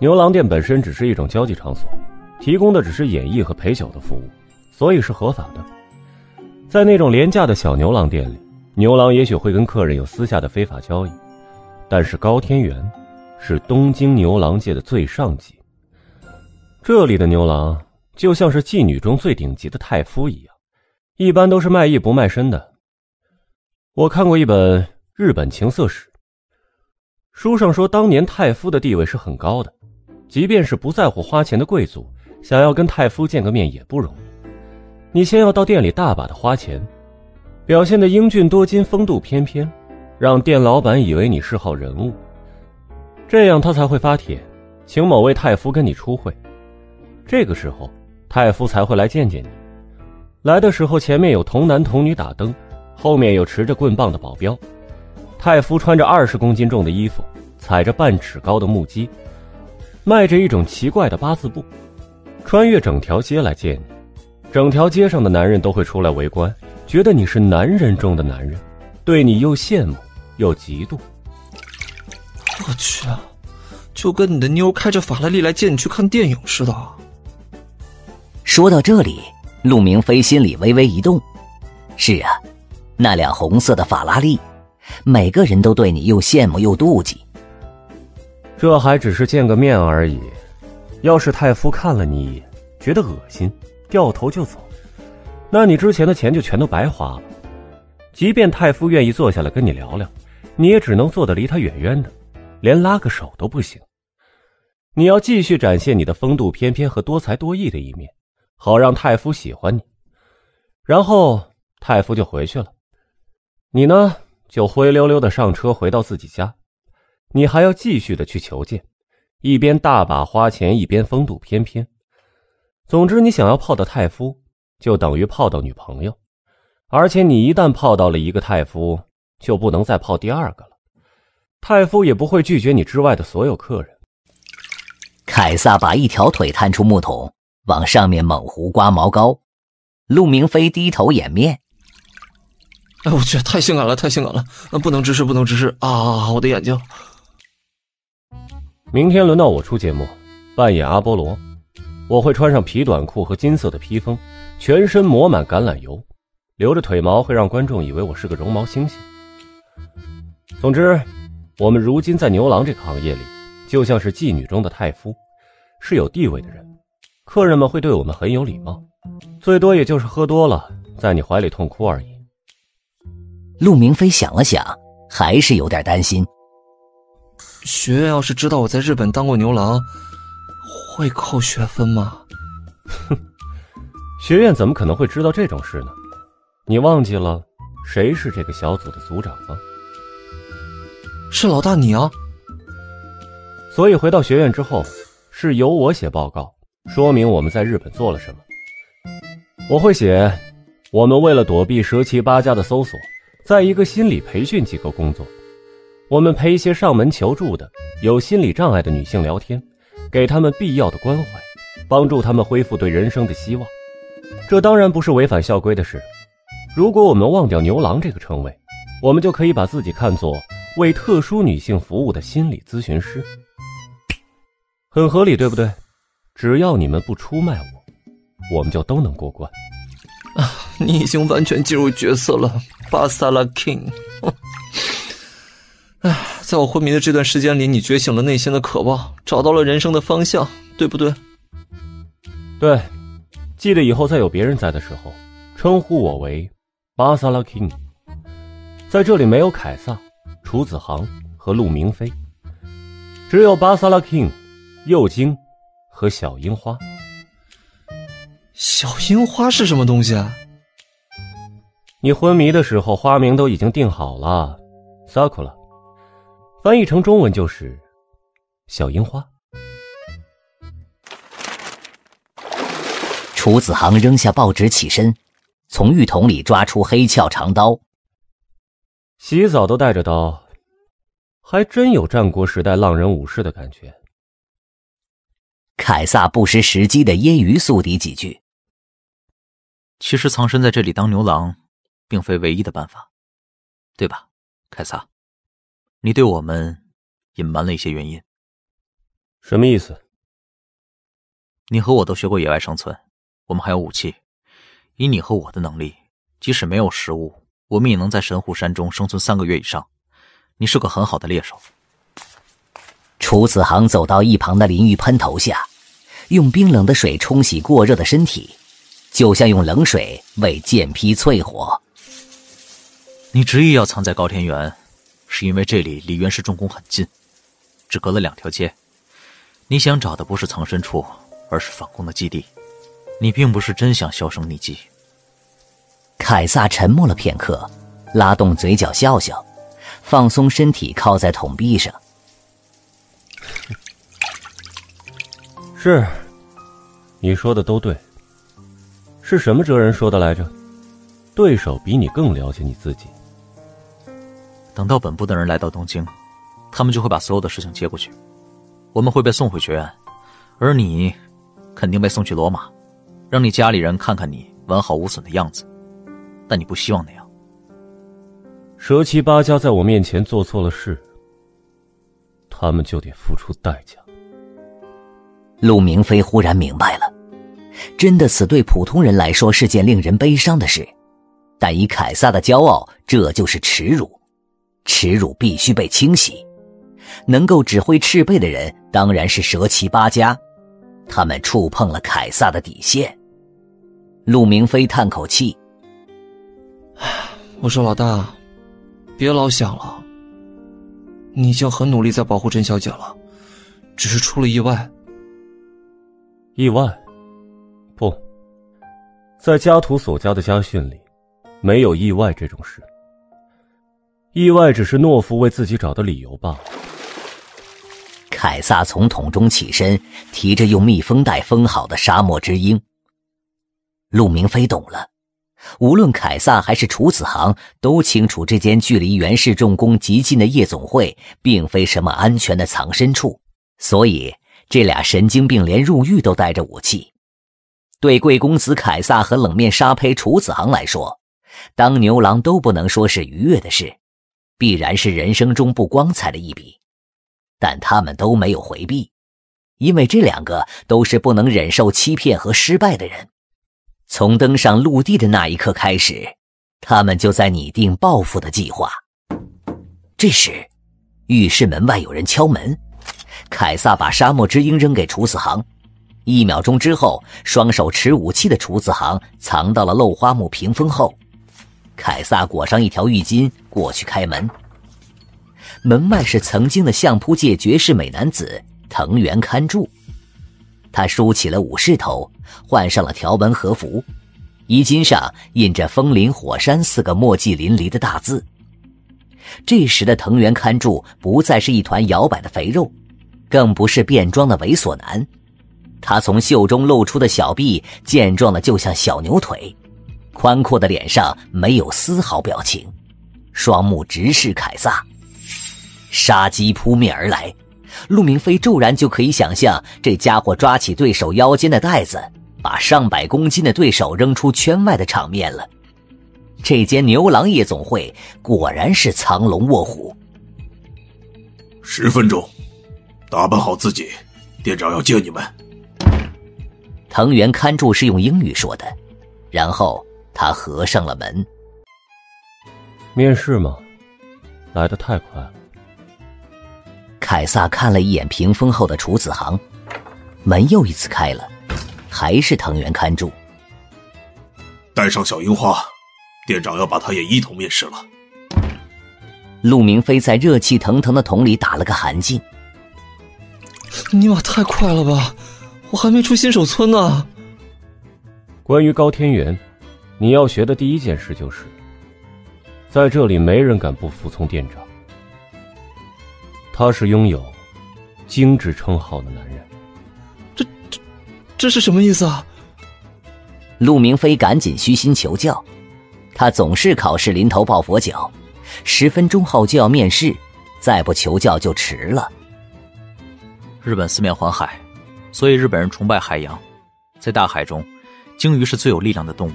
牛郎店本身只是一种交际场所，提供的只是演艺和陪酒的服务，所以是合法的。在那种廉价的小牛郎店里，牛郎也许会跟客人有私下的非法交易，但是高天原是东京牛郎界的最上级，这里的牛郎就像是妓女中最顶级的太夫一样，一般都是卖艺不卖身的。我看过一本日本情色史，书上说当年太夫的地位是很高的，即便是不在乎花钱的贵族，想要跟太夫见个面也不容易。你先要到店里大把的花钱，表现得英俊多金，风度翩翩，让店老板以为你是号人物，这样他才会发帖请某位太夫跟你出会。这个时候太夫才会来见见你，来的时候前面有童男童女打灯，后面有持着棍棒的保镖，太夫穿着二十公斤重的衣服，踩着半尺高的木屐，迈着一种奇怪的八字步，穿越整条街来见你，整条街上的男人都会出来围观，觉得你是男人中的男人，对你又羡慕又嫉妒。我去啊，就跟你的妞开着法拉利来接你去看电影似的。说到这里，陆明飞心里微微一动。是啊，那辆红色的法拉利，每个人都对你又羡慕又妒忌。这还只是见个面而已，要是太夫看了你一眼，觉得恶心，掉头就走，那你之前的钱就全都白花了。即便太夫愿意坐下来跟你聊聊，你也只能坐得离他远远的，连拉个手都不行。你要继续展现你的风度翩翩和多才多艺的一面，好让太夫喜欢你。然后太夫就回去了，你呢就灰溜溜的上车回到自己家。你还要继续的去求见，一边大把花钱，一边风度翩翩。总之你想要泡到太夫，就等于泡到女朋友，而且你一旦泡到了一个太夫，就不能再泡第二个了。太夫也不会拒绝你之外的所有客人。凯撒把一条腿探出木桶，往上面猛胡刮毛膏。陆明飞低头掩面。哎，我去，太性感了，太性感了，不能直视，不能直视啊！我的眼睛。明天轮到我出节目，扮演阿波罗。我会穿上皮短裤和金色的披风，全身抹满橄榄油，留着腿毛会让观众以为我是个绒毛猩猩。总之，我们如今在牛郎这个行业里，就像是妓女中的太夫，是有地位的人，客人们会对我们很有礼貌，最多也就是喝多了，在你怀里痛哭而已。陆明飞想了想，还是有点担心。学院要是知道我在日本当过牛郎，会扣学分吗？哼，学院怎么可能会知道这种事呢？你忘记了谁是这个小组的组长吗？是老大你啊。所以回到学院之后，是由我写报告，说明我们在日本做了什么。我会写，我们为了躲避蛇七八家的搜索，在一个心理培训机构工作。我们陪一些上门求助的有心理障碍的女性聊天，给他们必要的关怀，帮助他们恢复对人生的希望。这当然不是违反校规的事。如果我们忘掉牛郎这个称谓，我们就可以把自己看作为特殊女性服务的心理咨询师。很合理，对不对？只要你们不出卖我，我们就都能过关。啊，你已经完全进入角色了，巴萨拉 King。 在我昏迷的这段时间里，你觉醒了内心的渴望，找到了人生的方向，对不对？对，记得以后再有别人在的时候，称呼我为巴萨拉 King。 在这里没有凯撒、楚子航和陆明飞，只有巴萨拉 King、幼鲸和小樱花。小樱花是什么东西啊？你昏迷的时候花名都已经定好了， Sakura，翻译成中文就是小樱花。楚子航扔下报纸起身，从浴桶里抓出黑鞘长刀。洗澡都带着刀，还真有战国时代浪人武士的感觉。凯撒不失时机的揶揄宿敌几句。其实藏身在这里当牛郎并非唯一的办法，对吧，凯撒？你对我们隐瞒了一些原因。什么意思？你和我都学过野外生存，我们还有武器。以你和我的能力，即使没有食物，我们也能在神户山中生存三个月以上。你是个很好的猎手。楚子航走到一旁的淋浴喷头下，用冰冷的水冲洗过热的身体，就像用冷水为剑劈淬火。你执意要藏在高天原，是因为这里离原始重工很近，只隔了两条街。你想找的不是藏身处，而是反攻的基地。你并不是真想销声匿迹。凯撒沉默了片刻，拉动嘴角笑笑，放松身体靠在桶壁上。是，你说的都对。是什么哲人说的来着？对手比你更了解你自己。等到本部的人来到东京，他们就会把所有的事情接过去，我们会被送回学院，而你肯定被送去罗马，让你家里人看看你完好无损的样子。但你不希望那样。蛇妻八家在我面前做错了事，他们就得付出代价。陆明飞忽然明白了，真的死对普通人来说是件令人悲伤的事，但以凯撒的骄傲，这就是耻辱，耻辱必须被清洗。能够指挥赤贝的人当然是蛇旗八家，他们触碰了凯撒的底线。陆明飞叹口气，我说老大，别老想了，你已经很努力在保护甄小姐了，只是出了意外。意外？不，在家徒所家的家训里没有意外这种事，意外只是懦夫为自己找的理由罢了。凯撒从桶中起身，提着用密封袋封好的沙漠之鹰。陆明飞懂了，无论凯撒还是楚子航都清楚，这间距离袁氏重工极近的夜总会并非什么安全的藏身处，所以这俩神经病连入狱都带着武器。对贵公子凯撒和冷面沙胚楚子航来说，当牛郎都不能说是愉悦的事，必然是人生中不光彩的一笔，但他们都没有回避，因为这两个都是不能忍受欺骗和失败的人。从登上陆地的那一刻开始，他们就在拟定报复的计划。这时，浴室门外有人敲门，凯撒把沙漠之鹰扔给楚子航，一秒钟之后，双手持武器的楚子航藏到了漏花木屏风后。凯撒裹上一条浴巾过去开门，门外是曾经的相扑界绝世美男子藤原堪助，他梳起了武士头，换上了条纹和服，衣襟上印着风林火山四个墨迹淋漓的大字。这时的藤原堪助不再是一团摇摆的肥肉，更不是变装的猥琐男，他从袖中露出的小臂健壮的就像小牛腿，宽阔的脸上没有丝毫表情，双目直视凯撒，杀机扑面而来。陆明飞骤然就可以想象，这家伙抓起对手腰间的带子，把上百公斤的对手扔出圈外的场面了。这间牛郎夜总会果然是藏龙卧虎。十分钟，打扮好自己，店长要见你们。藤原堪助是用英语说的，然后他合上了门。面试吗？来得太快了。凯撒看了一眼屏风后的楚子航，门又一次开了，还是藤原堪助。带上小樱花，店长要把他也一同面试了。陆明飞在热气腾腾的桶里打了个寒噤。尼玛太快了吧，我还没出新手村呢。关于高天元，你要学的第一件事就是，在这里没人敢不服从店长。他是拥有精致称号的男人。这这这是什么意思啊？陆明飞赶紧虚心求教，他总是考试临头抱佛脚，十分钟后就要面试，再不求教就迟了。日本四面环海，所以日本人崇拜海洋，在大海中，鲸鱼是最有力量的动物，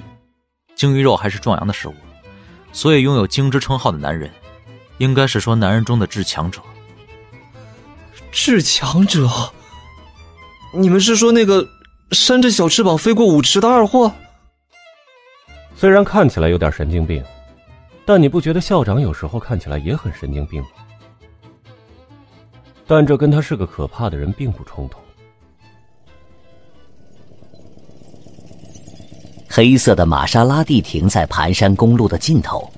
鲸鱼肉还是壮阳的食物，所以拥有鲸之称号的男人，应该是说男人中的至强者。至强者？你们是说那个扇着小翅膀飞过舞池的二货？虽然看起来有点神经病，但你不觉得校长有时候看起来也很神经病吗？但这跟他是个可怕的人并不冲突。黑色的玛莎拉蒂停在盘山公路的尽头，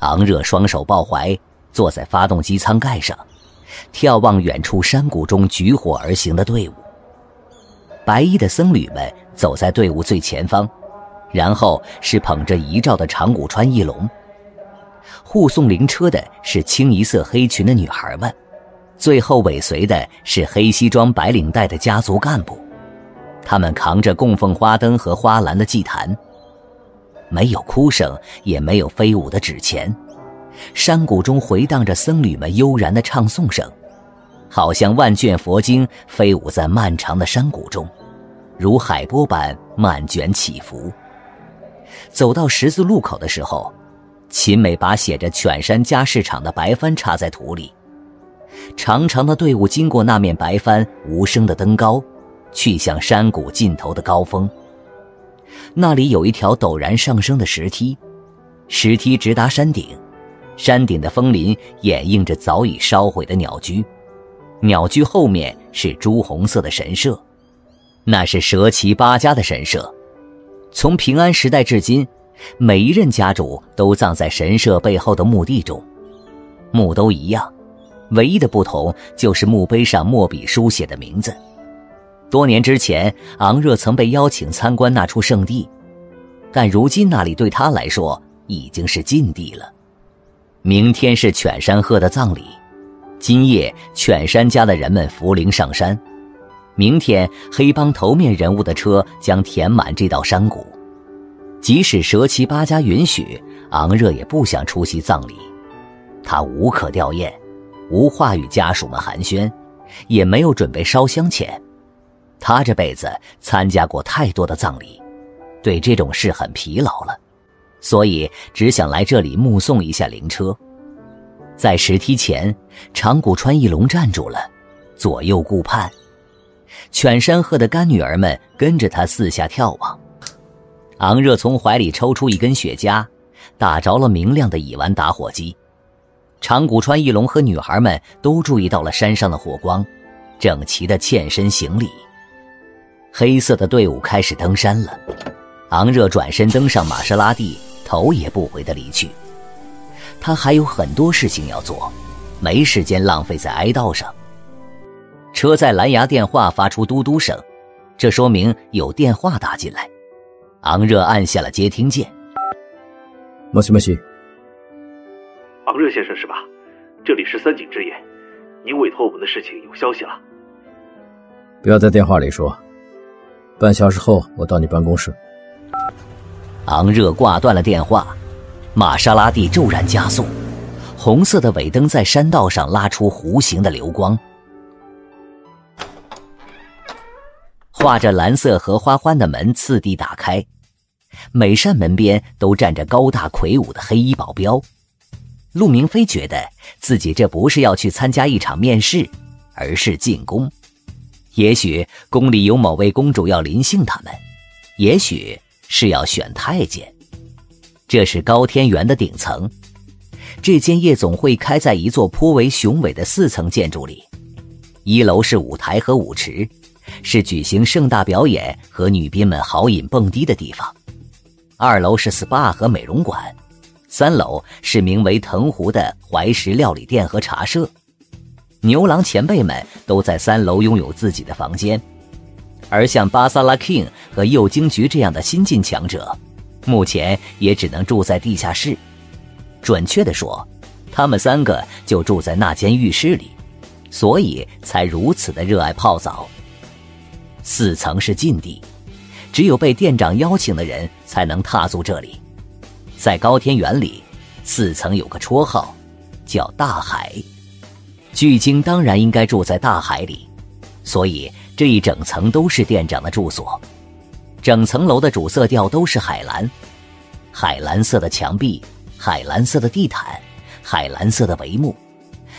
昂热双手抱怀，坐在发动机舱盖上，眺望远处山谷中举火而行的队伍。白衣的僧侣们走在队伍最前方，然后是捧着遗照的长谷川一龙，护送灵车的是清一色黑裙的女孩们，最后尾随的是黑西装白领带的家族干部，他们扛着供奉花灯和花篮的祭坛，没有哭声，也没有飞舞的纸钱，山谷中回荡着僧侣们悠然的唱诵声，好像万卷佛经飞舞在漫长的山谷中，如海波般漫卷起伏。走到十字路口的时候，秦美把写着犬山家饰场的白帆插在土里。长长的队伍经过那面白帆，无声的登高，去向山谷尽头的高峰。那里有一条陡然上升的石梯，石梯直达山顶，山顶的枫林掩映着早已烧毁的鸟居，鸟居后面是朱红色的神社，那是蛇岐八家的神社。从平安时代至今，每一任家主都葬在神社背后的墓地中，墓都一样，唯一的不同就是墓碑上墨笔书写的名字。多年之前，昂热曾被邀请参观那处圣地，但如今那里对他来说已经是禁地了。明天是犬山鹤的葬礼，今夜犬山家的人们扶灵上山，明天黑帮头面人物的车将填满这道山谷。即使蛇岐八家允许，昂热也不想出席葬礼，他无可吊唁，无话与家属们寒暄，也没有准备烧香钱。他这辈子参加过太多的葬礼，对这种事很疲劳了，所以只想来这里目送一下灵车。在石梯前，长谷川一龙站住了，左右顾盼。犬山鹤的干女儿们跟着他四下眺望。昂热从怀里抽出一根雪茄，打着了明亮的乙烷打火机。长谷川一龙和女孩们都注意到了山上的火光，整齐地欠身行礼。黑色的队伍开始登山了，昂热转身登上玛莎拉蒂，头也不回地离去。他还有很多事情要做，没时间浪费在哀悼上。车载蓝牙电话发出嘟嘟声，这说明有电话打进来。昂热按下了接听键。もしもし。昂热先生是吧？这里是三井之眼，您委托我们的事情有消息了。不要在电话里说，半小时后我到你办公室。昂热挂断了电话，玛莎拉蒂骤然加速，红色的尾灯在山道上拉出弧形的流光，画着蓝色荷花欢的门次第打开，每扇门边都站着高大魁梧的黑衣保镖。陆明飞觉得自己这不是要去参加一场面试，而是进宫。也许宫里有某位公主要临幸他们，也许是要选太监。这是高天园的顶层，这间夜总会开在一座颇为雄伟的四层建筑里，一楼是舞台和舞池，是举行盛大表演和女宾们豪饮蹦迪的地方；二楼是 S P A 和美容馆；三楼是名为藤壶的怀石料理店和茶社。牛郎前辈们都在三楼拥有自己的房间，而像巴萨拉 King 和右京局这样的新晋强者，目前也只能住在地下室。准确地说，他们三个就住在那间浴室里，所以才如此的热爱泡澡。四层是禁地，只有被店长邀请的人才能踏足这里。在高天园里，四层有个绰号，叫大海。巨鲸当然应该住在大海里，所以这一整层都是店长的住所。整层楼的主色调都是海蓝，海蓝色的墙壁，海蓝色的地毯，海蓝色的帷幕，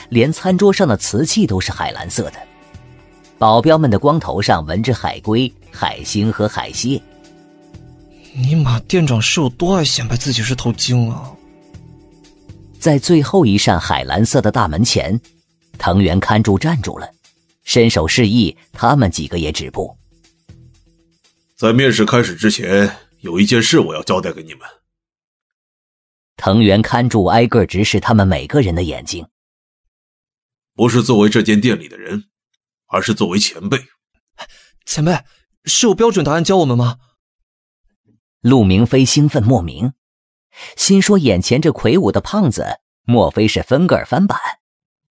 连餐桌上的瓷器都是海蓝色的。保镖们的光头上纹着海龟、海星和海蟹。尼玛，店长是有多爱显摆自己是头鲸啊！在最后一扇海蓝色的大门前，藤原看住站住了，伸手示意他们几个也止步。在面试开始之前，有一件事我要交代给你们。藤原看住挨个直视他们每个人的眼睛。不是作为这间店里的人，而是作为前辈。前辈，是有标准答案教我们吗？陆明飞兴奋莫名，心说眼前这魁梧的胖子，莫非是芬格尔翻版？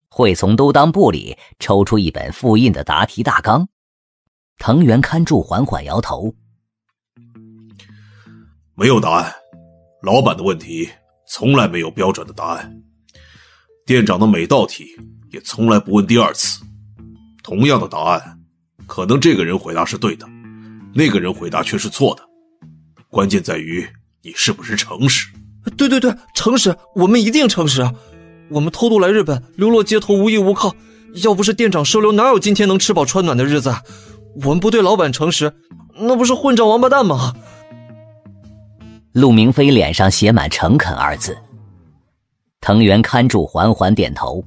会从兜裆部里抽出一本复印的答题大纲。藤原看住缓缓摇头，没有答案。老板的问题从来没有标准的答案，店长的每道题也从来不问第二次。同样的答案，可能这个人回答是对的，那个人回答却是错的。关键在于你是不是诚实？对对对，诚实，我们一定诚实啊！我们偷渡来日本，流落街头，无依无靠，要不是店长收留，哪有今天能吃饱穿暖的日子啊？我们不对老板诚实，那不是混账王八蛋吗？陆明飞脸上写满诚恳二字。藤原看住，缓缓点头。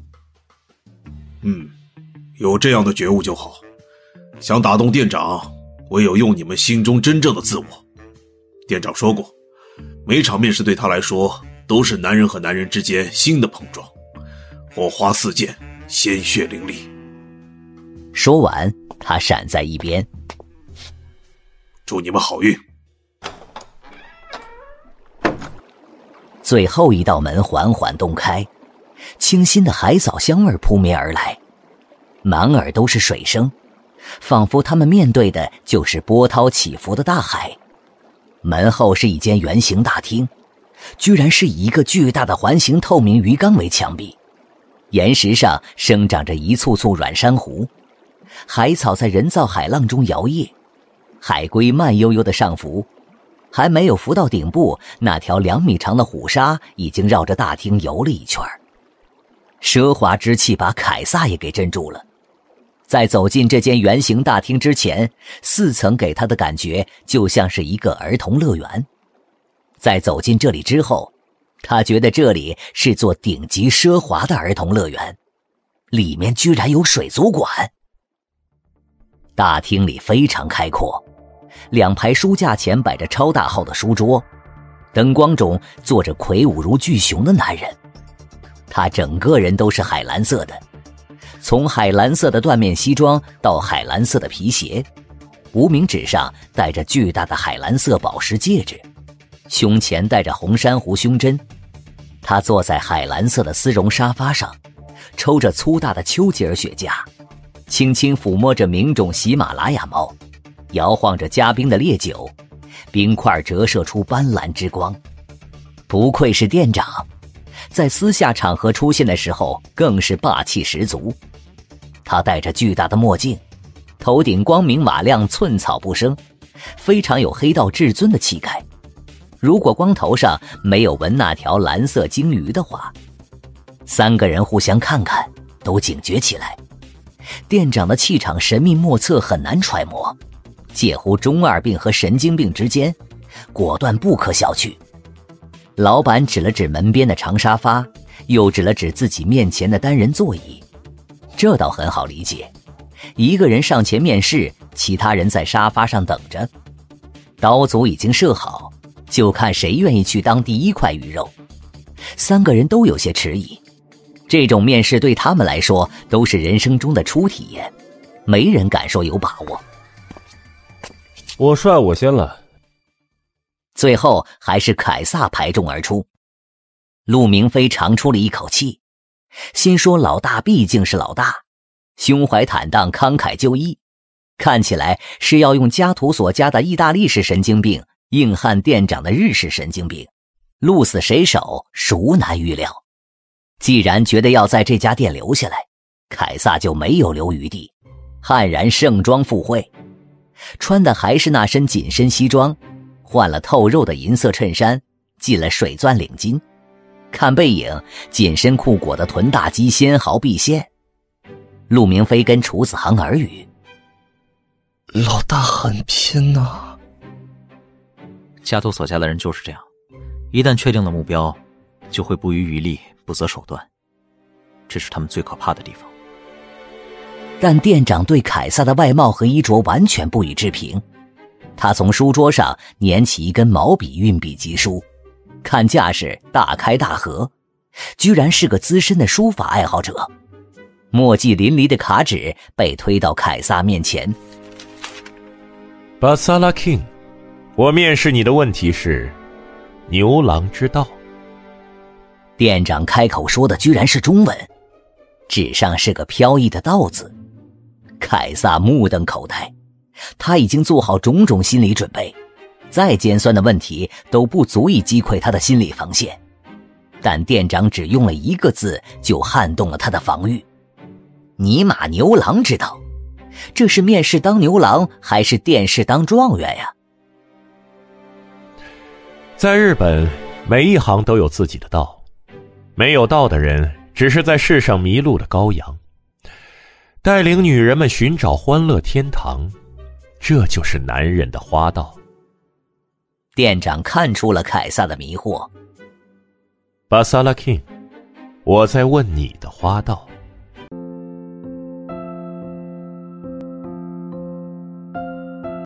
嗯，有这样的觉悟就好。想打动店长，唯有用你们心中真正的自我。店长说过，每场面试对他来说都是男人和男人之间新的碰撞，火花四溅，鲜血淋漓。说完，他闪在一边。祝你们好运。最后一道门缓缓洞开，清新的海藻香味扑面而来，满耳都是水声，仿佛他们面对的就是波涛起伏的大海。门后是一间圆形大厅，居然是以一个巨大的环形透明鱼缸为墙壁，岩石上生长着一簇簇软珊瑚，海草在人造海浪中摇曳，海龟慢悠悠地上浮，还没有浮到顶部，那条两米长的虎鲨已经绕着大厅游了一圈。奢华之气把凯撒也给镇住了。在走进这间圆形大厅之前，四层给他的感觉就像是一个儿童乐园。在走进这里之后，他觉得这里是座顶级奢华的儿童乐园，里面居然有水族馆。大厅里非常开阔，两排书架前摆着超大号的书桌，灯光中坐着魁梧如巨熊的男人，他整个人都是海蓝色的，从海蓝色的缎面西装到海蓝色的皮鞋，无名指上戴着巨大的海蓝色宝石戒指，胸前戴着红珊瑚胸针。他坐在海蓝色的丝绒沙发上，抽着粗大的丘吉尔雪茄，轻轻抚摸着名种喜马拉雅猫，摇晃着加冰的烈酒，冰块折射出斑斓之光。不愧是店长，在私下场合出现的时候更是霸气十足。他戴着巨大的墨镜，头顶光明瓦亮，寸草不生，非常有黑道至尊的气概。如果光头上没有纹那条蓝色鲸鱼的话，三个人互相看看，都警觉起来。店长的气场神秘莫测，很难揣摩，介乎中二病和神经病之间，果断不可小觑。老板指了指门边的长沙发，又指了指自己面前的单人座椅。这倒很好理解，一个人上前面试，其他人在沙发上等着。刀俎已经设好，就看谁愿意去当第一块鱼肉。三个人都有些迟疑，这种面试对他们来说都是人生中的初体验，没人敢说有把握。我帅我先来。最后还是凯撒排众而出。陆明飞长出了一口气，心说老大毕竟是老大，胸怀坦荡，慷慨就义，看起来是要用家徒所加的意大利式神经病硬汉店长的日式神经病，鹿死谁手孰难预料。既然决定要在这家店留下来，凯撒就没有留余地，悍然盛装赴会。穿的还是那身紧身西装，换了透肉的银色衬衫，系了水钻领巾，看背影，紧身裤裹的臀大肌纤毫毕现。陆明飞跟楚子航耳语：“老大很拼呐、啊。”家徒所加的人就是这样，一旦确定了目标，就会不遗余力、不择手段，这是他们最可怕的地方。但店长对凯撒的外貌和衣着完全不予置评，他从书桌上捻起一根毛笔，运笔疾书，看架势大开大合，居然是个资深的书法爱好者。墨迹淋漓的卡纸被推到凯撒面前。巴萨拉 king， 我面试你的问题是牛郎之道。店长开口说的居然是中文，纸上是个飘逸的道字。凯撒目瞪口呆，他已经做好种种心理准备，再尖酸的问题都不足以击溃他的心理防线，但店长只用了一个字就撼动了他的防御。尼玛，牛郎之道，这是面试当牛郎还是电视当状元呀？在日本，每一行都有自己的道，没有道的人只是在世上迷路的羔羊，带领女人们寻找欢乐天堂，这就是男人的花道。店长看出了凯撒的迷惑。巴萨拉 king， 我在问你的花道。